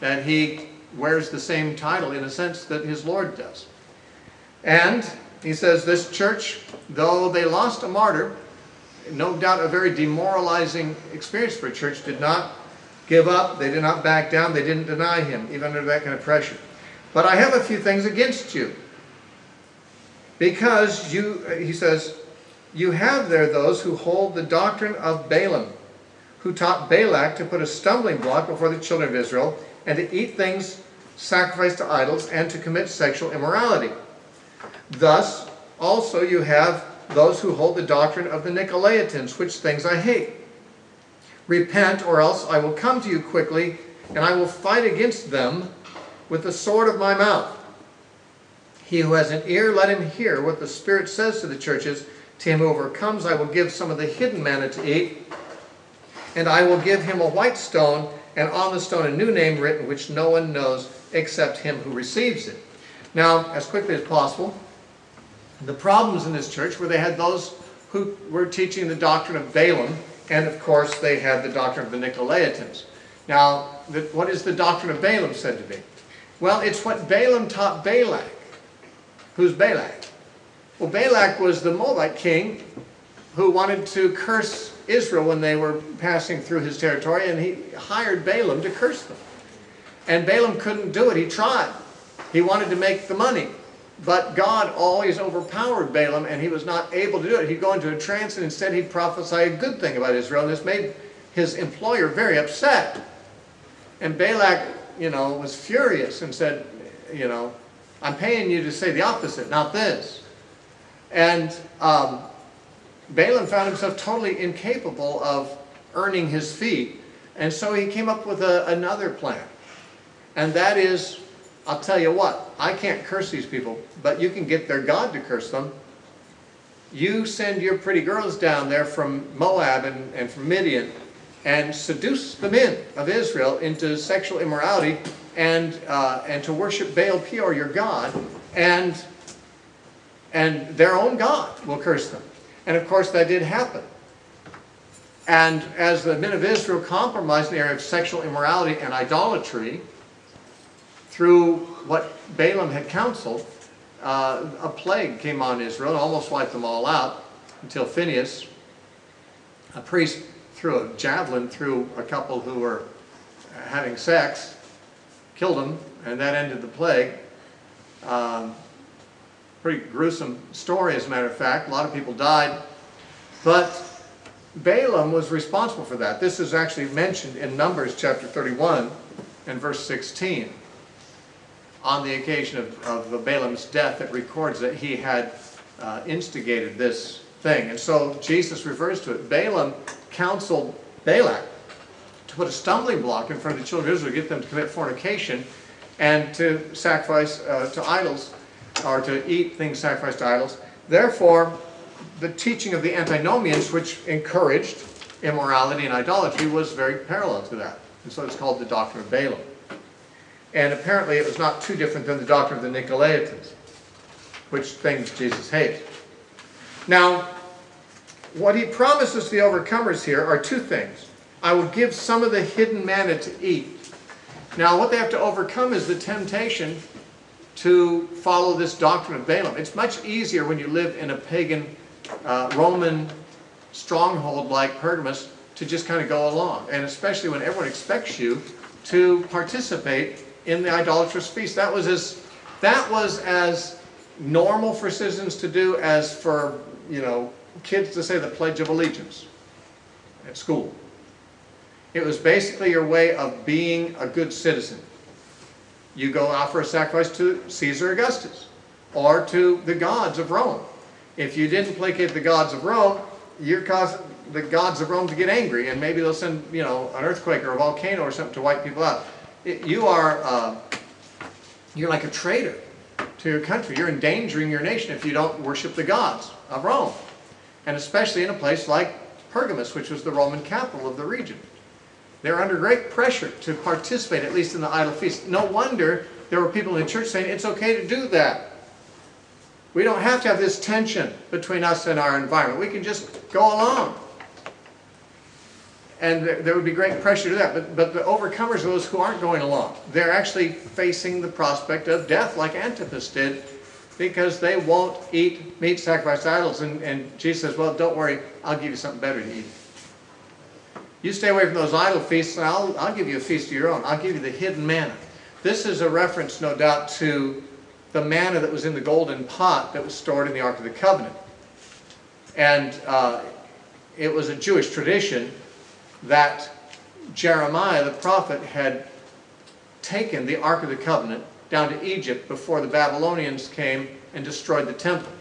that he wears the same title, in a sense, that his Lord does. And he says, this church, though they lost a martyr, no doubt a very demoralizing experience for a church, did not give up, they did not back down, they didn't deny him, even under that kind of pressure. But I have a few things against you, because you, he says, you have there those who hold the doctrine of Balaam, who taught Balak to put a stumbling block before the children of Israel, and to eat things sacrificed to idols, and to commit sexual immorality. Thus also you have those who hold the doctrine of the Nicolaitans, which things I hate. Repent, or else I will come to you quickly, and I will fight against them with the sword of my mouth. He who has an ear, let him hear what the Spirit says to the churches. To him who overcomes, I will give some of the hidden manna to eat, and I will give him a white stone, and on the stone a new name written, which no one knows except him who receives it. Now, as quickly as possible, the problems in this church were they had those who were teaching the doctrine of Balaam, and of course they had the doctrine of the Nicolaitans. Now, what is the doctrine of Balaam said to be? Well, it's what Balaam taught Balak. Who's Balak? Well, Balak was the Moabite king who wanted to curse Israel when they were passing through his territory, and he hired Balaam to curse them. And Balaam couldn't do it. He tried. He wanted to make the money. But God always overpowered Balaam, and he was not able to do it. He'd go into a trance, and instead he'd prophesy a good thing about Israel. And this made his employer very upset. And Balak, you know, was furious and said, you know, I'm paying you to say the opposite, not this. And Balaam found himself totally incapable of earning his fee. And so he came up with another plan. And that is, I'll tell you what, I can't curse these people, but you can get their God to curse them. You send your pretty girls down there from Moab and from Midian and seduce the men of Israel into sexual immorality and to worship Baal Peor, your God, and their own God will curse them. And of course that did happen. And as the men of Israel compromised in the area of sexual immorality and idolatry through what Balaam had counseled, a plague came on Israel and almost wiped them all out until Phinehas, a priest, threw a javelin through a couple who were having sex, killed them, and that ended the plague. Pretty gruesome story, as a matter of fact. A lot of people died. But Balaam was responsible for that. This is actually mentioned in Numbers chapter 31 and verse 16. On the occasion of Balaam's death, it records that he had instigated this thing. And so Jesus refers to it. Balaam counseled Balak to put a stumbling block in front of the children of Israel to get them to commit fornication and to sacrifice to idols, or to eat things sacrificed to idols. Therefore, the teaching of the antinomians, which encouraged immorality and idolatry, was very parallel to that. And so it's called the doctrine of Balaam. And apparently it was not too different than the doctrine of the Nicolaitans, which things Jesus hates. Now, what he promises the overcomers here are two things. I will give some of the hidden manna to eat. Now, what they have to overcome is the temptation to follow this doctrine of Balaam. It's much easier when you live in a pagan Roman stronghold like Pergamus to just kind of go along, and especially when everyone expects you to participate in the idolatrous feast. That was as normal for citizens to do as for, you know, kids to say the Pledge of Allegiance at school. It was basically your way of being a good citizen. You go offer a sacrifice to Caesar Augustus or to the gods of Rome. If you didn't placate the gods of Rome, you're causing the gods of Rome to get angry, and maybe they'll send, you know, an earthquake or a volcano or something to wipe people out. You're like a traitor to your country. You're endangering your nation if you don't worship the gods of Rome, and especially in a place like Pergamus, which was the Roman capital of the region. They're under great pressure to participate, at least in the idol feast. No wonder there were people in the church saying, it's okay to do that. We don't have to have this tension between us and our environment. We can just go along. And there would be great pressure to that. But the overcomers are those who aren't going along. They're actually facing the prospect of death like Antipas did, because they won't eat meat sacrificed to idols. And Jesus says, well, don't worry, I'll give you something better to eat. You stay away from those idol feasts, and I'll give you a feast of your own. I'll give you the hidden manna. This is a reference, no doubt, to the manna that was in the golden pot that was stored in the Ark of the Covenant. And it was a Jewish tradition that Jeremiah the prophet had taken the Ark of the Covenant down to Egypt before the Babylonians came and destroyed the temple.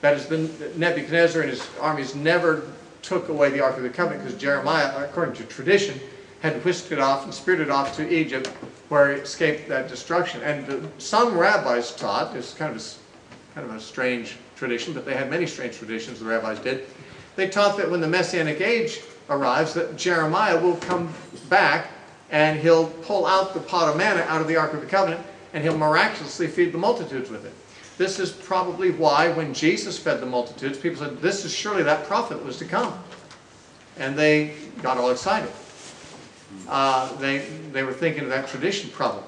That is, Nebuchadnezzar and his armies never took away the Ark of the Covenant, because Jeremiah, according to tradition, had whisked it off and spirited it off to Egypt, where it escaped that destruction. And some rabbis taught, it's kind of a strange tradition, but they had many strange traditions, the rabbis did. They taught that when the Messianic age arrives, that Jeremiah will come back and he'll pull out the pot of manna out of the Ark of the Covenant, and he'll miraculously feed the multitudes with it. This is probably why when Jesus fed the multitudes, people said, this is surely that prophet was to come. And they got all excited. They were thinking of that tradition probably.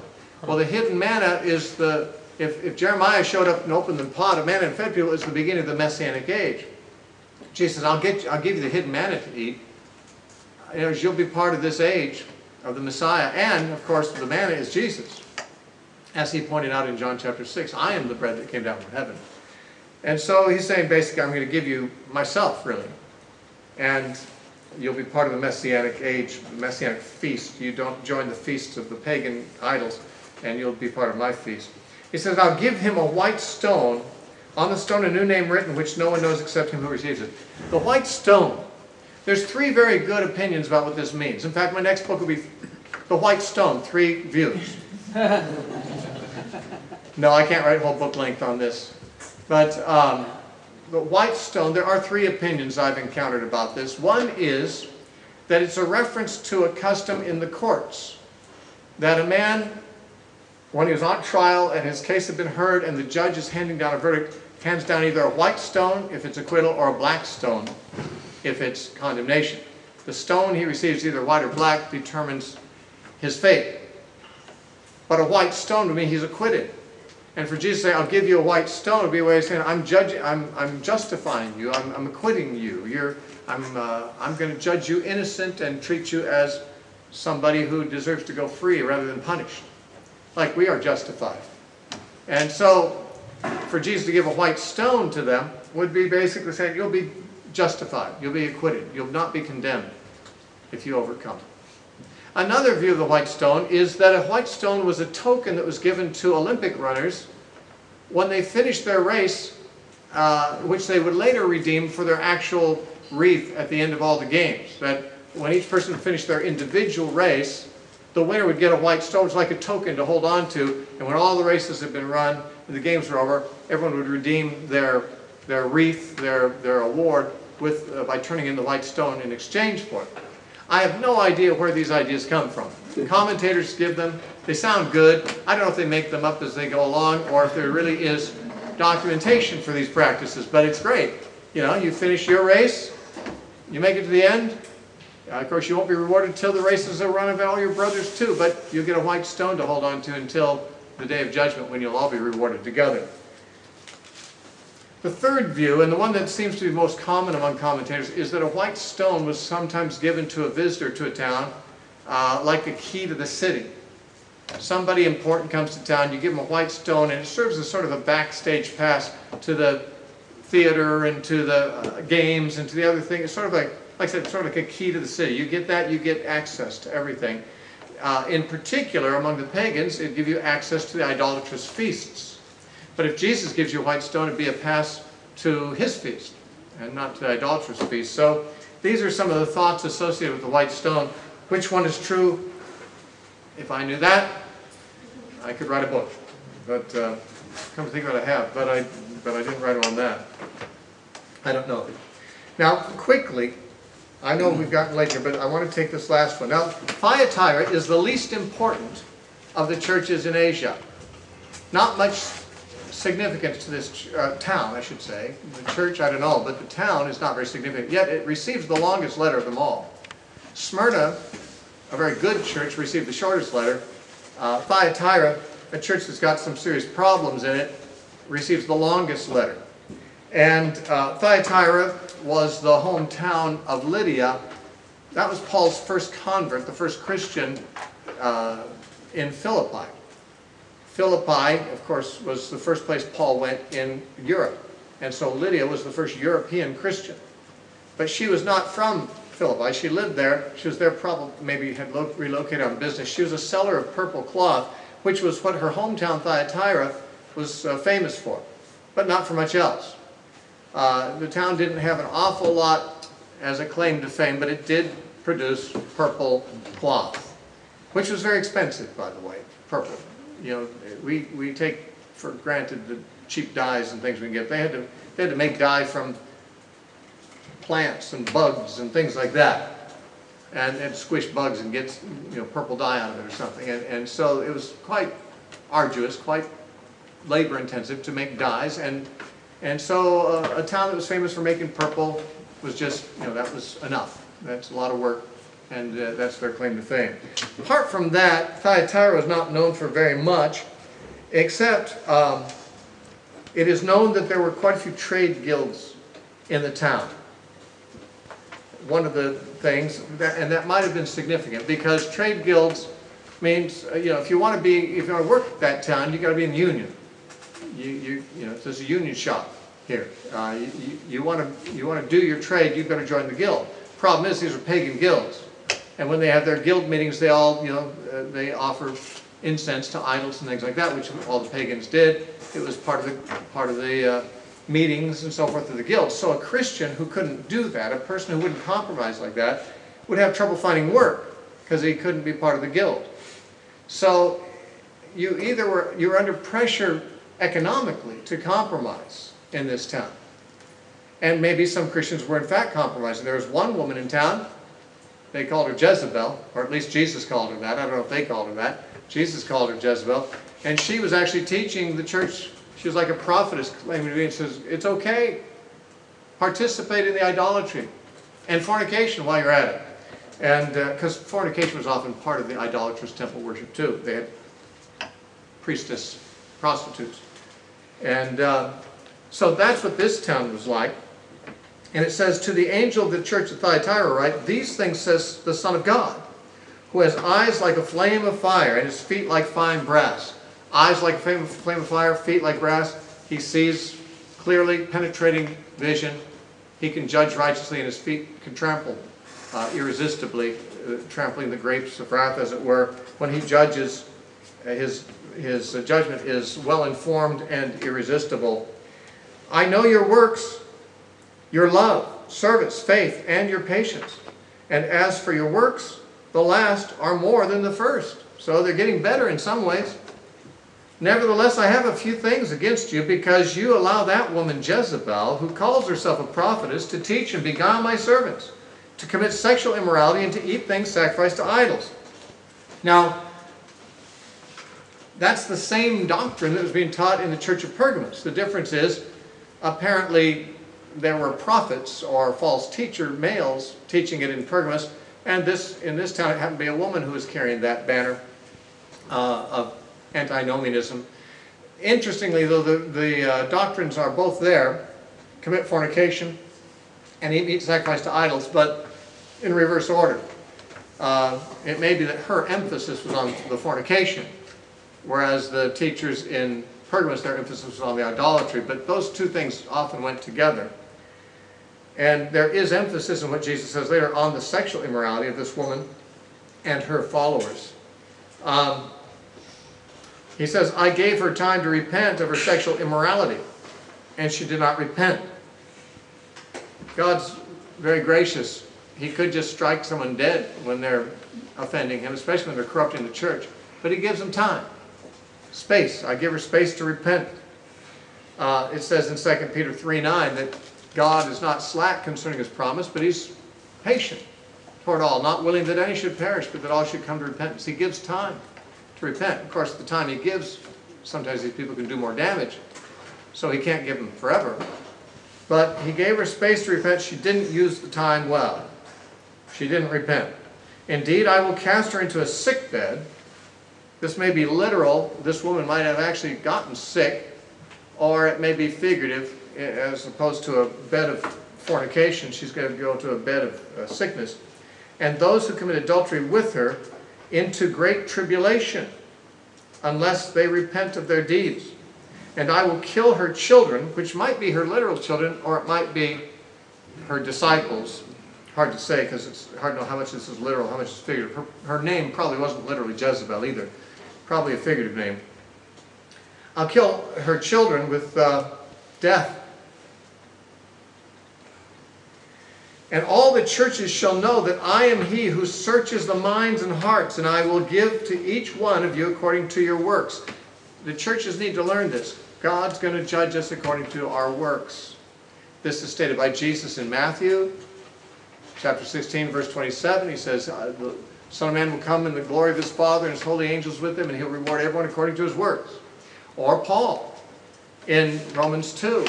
Well, the hidden manna is the, if Jeremiah showed up and opened the pot of manna and fed people, it's the beginning of the Messianic age. Jesus says, I'll give you the hidden manna to eat. You'll be part of this age of the Messiah. And, of course, the manna is Jesus. As he pointed out in John chapter 6, I am the bread that came down from heaven. And so he's saying, basically, I'm going to give you myself, really. And you'll be part of the Messianic age, the Messianic feast. You don't join the feasts of the pagan idols, and you'll be part of my feast. He says, I'll give him a white stone. On the stone a new name written, which no one knows except him who receives it. The white stone. There's three very good opinions about what this means. In fact, my next book will be The White Stone, Three Views. No, I can't write a whole book length on this. But the white stone, there are three opinions I've encountered about this. One is that it's a reference to a custom in the courts. That a man, when he was on trial and his case had been heard and the judge is handing down a verdict, hands down either a white stone, if it's acquittal, or a black stone, if it's condemnation. The stone he receives, either white or black, determines his fate. But a white stone would mean he's acquitted. And for Jesus to say, I'll give you a white stone, would be a way of saying, I'm justifying you, I'm acquitting you. I'm going to judge you innocent and treat you as somebody who deserves to go free rather than punished. Like we are justified. And so, for Jesus to give a white stone to them would be basically saying, you'll be justified, you'll be acquitted, you'll not be condemned if you overcome. Another view of the white stone is that a white stone was a token that was given to Olympic runners when they finished their race, which they would later redeem for their actual wreath at the end of all the games. That when each person finished their individual race, the winner would get a white stone. It's like a token to hold on to. And when all the races had been run and the games were over, everyone would redeem their wreath, their award, with, by turning in the white stone in exchange for it. I have no idea where these ideas come from. Commentators give them. They sound good. I don't know if they make them up as they go along or if there really is documentation for these practices, but it's great. You know, you finish your race, you make it to the end. Of course, you won't be rewarded until the races are run of all your brothers too, but you'll get a white stone to hold on to until the day of judgment when you'll all be rewarded together. The third view, and the one that seems to be most common among commentators, is that a white stone was sometimes given to a visitor to a town, like a key to the city. Somebody important comes to town, you give them a white stone, and it serves as sort of a backstage pass to the theater and to the games and to the other thing. It's sort of like I said, sort of like a key to the city. You get that, you get access to everything. In particular, among the pagans, it gives you access to the idolatrous feasts. But if Jesus gives you a white stone, it'd be a pass to his feast and not to the idolatrous feast. So these are some of the thoughts associated with the white stone. Which one is true? If I knew that, I could write a book. But come to think of it, I have. But I didn't write on that. I don't know. Now, quickly, I know we've gotten late here, but I want to take this last one. Now, Thyatira is the least important of the churches in Asia. Not much significance to this town, I should say. The church, I don't know, but the town is not very significant. Yet it receives the longest letter of them all. Smyrna, a very good church, received the shortest letter. Thyatira, a church that's got some serious problems in it, receives the longest letter. And Thyatira was the hometown of Lydia. That was Paul's first convert, the first Christian in Philippi. Philippi, of course, was the first place Paul went in Europe. And so Lydia was the first European Christian. But she was not from Philippi. She lived there. She was there probably, maybe had relocated on business. She was a seller of purple cloth, which was what her hometown Thyatira was famous for, but not for much else. The town didn't have an awful lot as a claim to fame, but it did produce purple cloth, which was very expensive, by the way, purple. You know, we take for granted the cheap dyes and things we can get. They had to make dye from plants and bugs and things like that, and squish bugs and get, you know, purple dye out of it or something. And so it was quite arduous, quite labor intensive to make dyes, and so a town that was famous for making purple was just, you know, that was enough. That's a lot of work, and that's their claim to fame. Apart from that, Thyatira is not known for very much, except it is known that there were quite a few trade guilds in the town. One of the things, and that might have been significant, because trade guilds means, you know, if you want to work at that town, you got to be in the union. You know, there's a union shop here. You want to do your trade, you've got to join the guild. Problem is, these are pagan guilds, and when they have their guild meetings, they all, you know, they offer incense to idols and things like that, which all the pagans did. It was part of the meetings and so forth of the guild. So a Christian who couldn't do that, a person who wouldn't compromise like that, would have trouble finding work because he couldn't be part of the guild. So you either were, you were under pressure economically to compromise in this town. And maybe some Christians were in fact compromising. There was one woman in town, they called her Jezebel, or at least Jesus called her that. I don't know if they called her that. Jesus called her Jezebel. And she was actually teaching the church. She was like a prophetess claiming to be, and says, it's okay. Participate in the idolatry and fornication while you're at it. And because fornication was often part of the idolatrous temple worship too. They had priestess prostitutes. And so that's what this town was like. And it says, to the angel of the church of Thyatira write, these things says the Son of God, who has eyes like a flame of fire and his feet like fine brass. Eyes like a flame of fire, feet like brass. He sees clearly, penetrating vision. He can judge righteously, and his feet can trample irresistibly, trampling the grapes of wrath, as it were. When he judges, his judgment is well-informed and irresistible. I know your works, your love, service, faith, and your patience. And as for your works, the last are more than the first. So they're getting better in some ways. Nevertheless, I have a few things against you, because you allow that woman Jezebel, who calls herself a prophetess, to teach and beguile my servants, to commit sexual immorality, and to eat things sacrificed to idols. Now, that's the same doctrine that was being taught in the Church of Pergamos. The difference is, apparently, there were prophets or false teacher males teaching it in Pergamos, and in this town it happened to be a woman who was carrying that banner of antinomianism. Interestingly, though, the doctrines are both there, commit fornication and eat meat sacrificed to idols, but in reverse order. It may be that her emphasis was on the fornication, whereas the teachers in Pergamos, their emphasis was on the idolatry, but those two things often went together. And there is emphasis in what Jesus says later on the sexual immorality of this woman and her followers. He says, I gave her time to repent of her sexual immorality, and she did not repent. God's very gracious. He could just strike someone dead when they're offending him, especially when they're corrupting the church. But he gives them time, space. I give her space to repent. It says in 2 Peter 3:9 that God is not slack concerning his promise, but he's patient toward all, not willing that any should perish, but that all should come to repentance. He gives time to repent. Of course, the time he gives, sometimes these people can do more damage, so he can't give them forever. But he gave her space to repent. She didn't use the time well. She didn't repent. Indeed, I will cast her into a sick bed. This may be literal. This woman might have actually gotten sick, or it may be figurative. As opposed to a bed of fornication, she's going to go to a bed of sickness. And those who commit adultery with her into great tribulation, unless they repent of their deeds. And I will kill her children, which might be her literal children, or it might be her disciples. Hard to say, because it's hard to know how much this is literal, how much is figurative. Her name probably wasn't literally Jezebel either. Probably a figurative name. I'll kill her children with death. And all the churches shall know that I am he who searches the minds and hearts, and I will give to each one of you according to your works. The churches need to learn this. God's going to judge us according to our works. This is stated by Jesus in Matthew chapter 16:27. He says, the Son of Man will come in the glory of his Father and his holy angels with him, and he'll reward everyone according to his works. Or Paul in Romans 2,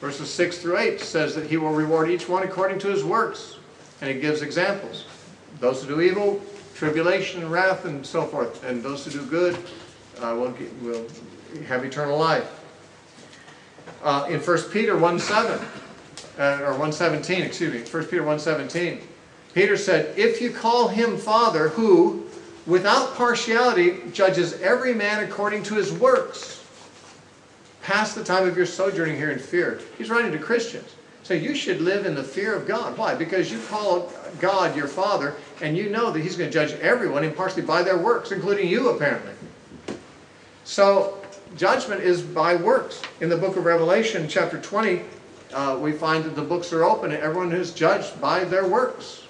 verses 6 through 8, says that he will reward each one according to his works. And it gives examples. Those who do evil, tribulation and wrath and so forth. And those who do good will have eternal life. In 1 Peter 1:7, or 1:17, excuse me, 1 Peter 1:17, Peter said, if you call him Father, who, without partiality, judges every man according to his works, pass the time of your sojourning here in fear. He's writing to Christians. So you should live in the fear of God. Why? Because you call God your Father, and you know that he's going to judge everyone impartially by their works, including you, apparently. So judgment is by works. In the book of Revelation, chapter 20, we find that the books are open and everyone is judged by their works.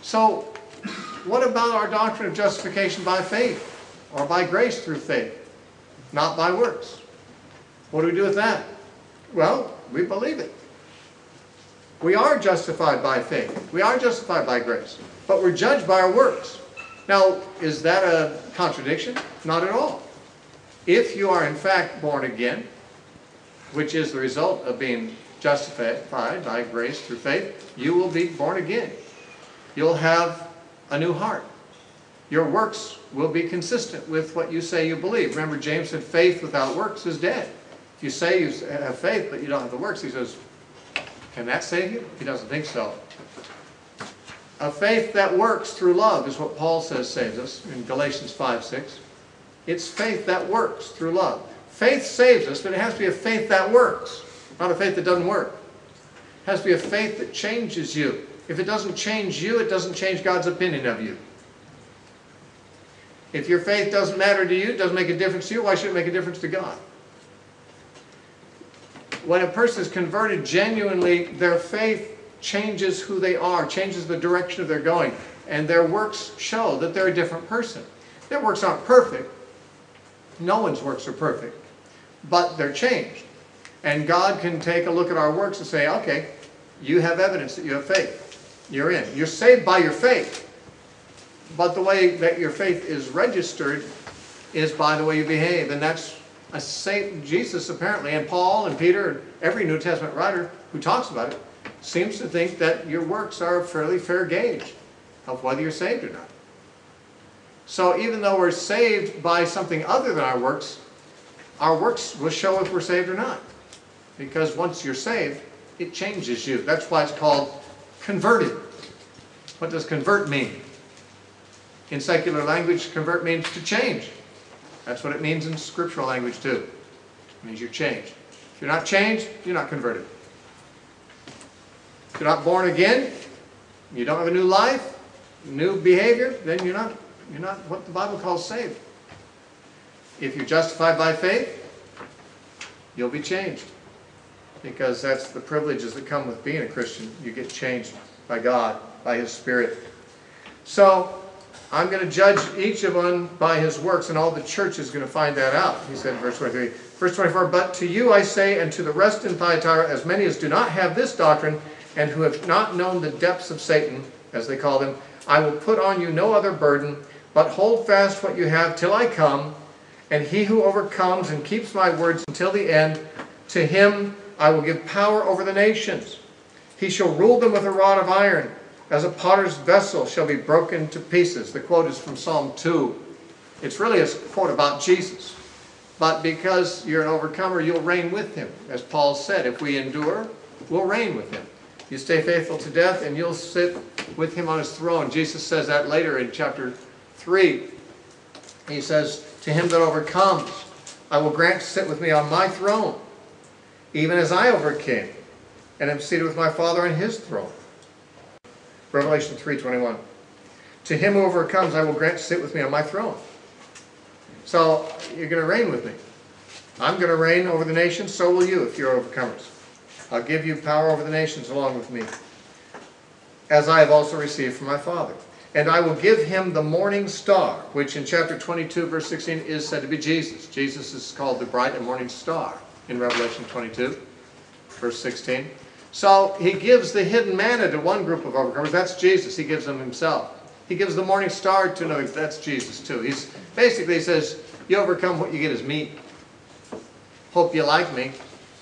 So what about our doctrine of justification by faith, or by grace through faith, not by works? What do we do with that? Well, we believe it. We are justified by faith. We are justified by grace. But we're judged by our works. Now, is that a contradiction? Not at all. If you are in fact born again, which is the result of being justified by grace through faith, you will be born again. You'll have a new heart. Your works will be consistent with what you say you believe. Remember, James said, faith without works is dead. If you say you have faith, but you don't have the works, he says, can that save you? He doesn't think so. A faith that works through love is what Paul says saves us in Galatians 5:6. It's faith that works through love. Faith saves us, but it has to be a faith that works, not a faith that doesn't work. It has to be a faith that changes you. If it doesn't change you, it doesn't change God's opinion of you. If your faith doesn't matter to you, it doesn't make a difference to you, why should it make a difference to God? When a person is converted genuinely, their faith changes who they are, changes the direction of their going, and their works show that they're a different person. Their works aren't perfect. No one's works are perfect, but they're changed. And God can take a look at our works and say, okay, you have evidence that you have faith. You're in. You're saved by your faith. But the way that your faith is registered is by the way you behave. And that's a saint. Jesus apparently, and Paul and Peter, and every New Testament writer who talks about it, seems to think that your works are a fairly fair gauge of whether you're saved or not. So even though we're saved by something other than our works will show if we're saved or not. Because once you're saved, it changes you. That's why it's called converted. What does convert mean? In secular language, convert means to change. That's what it means in scriptural language too. It means you're changed. If you're not changed, you're not converted. If you're not born again, you don't have a new life, new behavior, then you're not what the Bible calls saved. If you're justified by faith, you'll be changed. Because that's the privileges that come with being a Christian. You get changed by God, by His Spirit. So, I'm going to judge each of one by his works, and all the church is going to find that out. He said in verse 23. Verse 24, but to you I say, and to the rest in Thyatira, as many as do not have this doctrine, and who have not known the depths of Satan, as they call them, I will put on you no other burden, but hold fast what you have till I come, and he who overcomes and keeps my words until the end, to him I will give power over the nations. He shall rule them with a rod of iron, as a potter's vessel shall be broken to pieces. The quote is from Psalm 2. It's really a quote about Jesus. But because you're an overcomer, you'll reign with him. As Paul said, if we endure, we'll reign with him. You stay faithful to death, and you'll sit with him on his throne. Jesus says that later in chapter 3. He says, to him that overcomes, I will grant to sit with me on my throne, even as I overcame, and am seated with my Father on his throne. Revelation 3:21. To him who overcomes, I will grant to sit with me on my throne. So, you're going to reign with me. I'm going to reign over the nations, so will you if you're overcomers. I'll give you power over the nations along with me, as I have also received from my Father. And I will give him the morning star, which in chapter 22, verse 16, is said to be Jesus. Jesus is called the bright and morning star in Revelation 22, verse 16. So he gives the hidden manna to one group of overcomers. That's Jesus. He gives them himself. He gives the morning star to another. That's Jesus too. He says, you overcome, what you get is meat. hope you like me,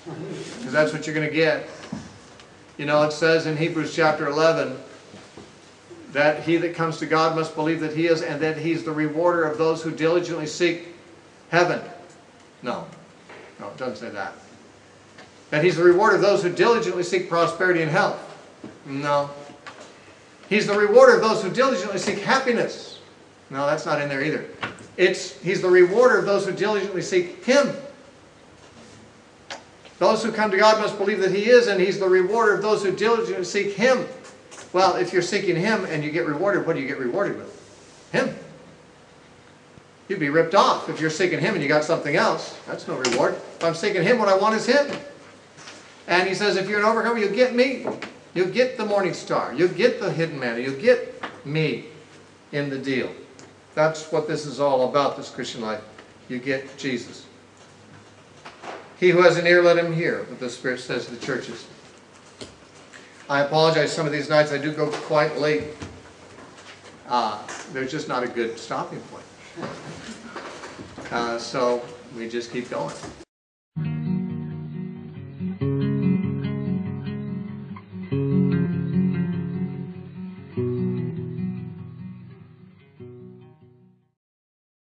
because that's what you're going to get. You know, it says in Hebrews chapter 11 that he that comes to God must believe that he is, and that he's the rewarder of those who diligently seek heaven. No, it doesn't say that. That he's the rewarder of those who diligently seek prosperity and health. No. He's the rewarder of those who diligently seek happiness. No, that's not in there either. He's the rewarder of those who diligently seek him. Those who come to God must believe that he is, and he's the rewarder of those who diligently seek him. Well, if you're seeking him and you get rewarded, what do you get rewarded with? Him. You'd be ripped off if you're seeking him and you got something else. That's no reward. If I'm seeking him, what I want is him. And he says, if you're an overcomer, you'll get me. You'll get the morning star. You'll get the hidden manna. You'll get me in the deal. That's what this is all about, this Christian life. You get Jesus. He who has an ear, let him hear what the Spirit says to the churches. I apologize. Some of these nights I do go quite late. There's just not a good stopping point. So we just keep going.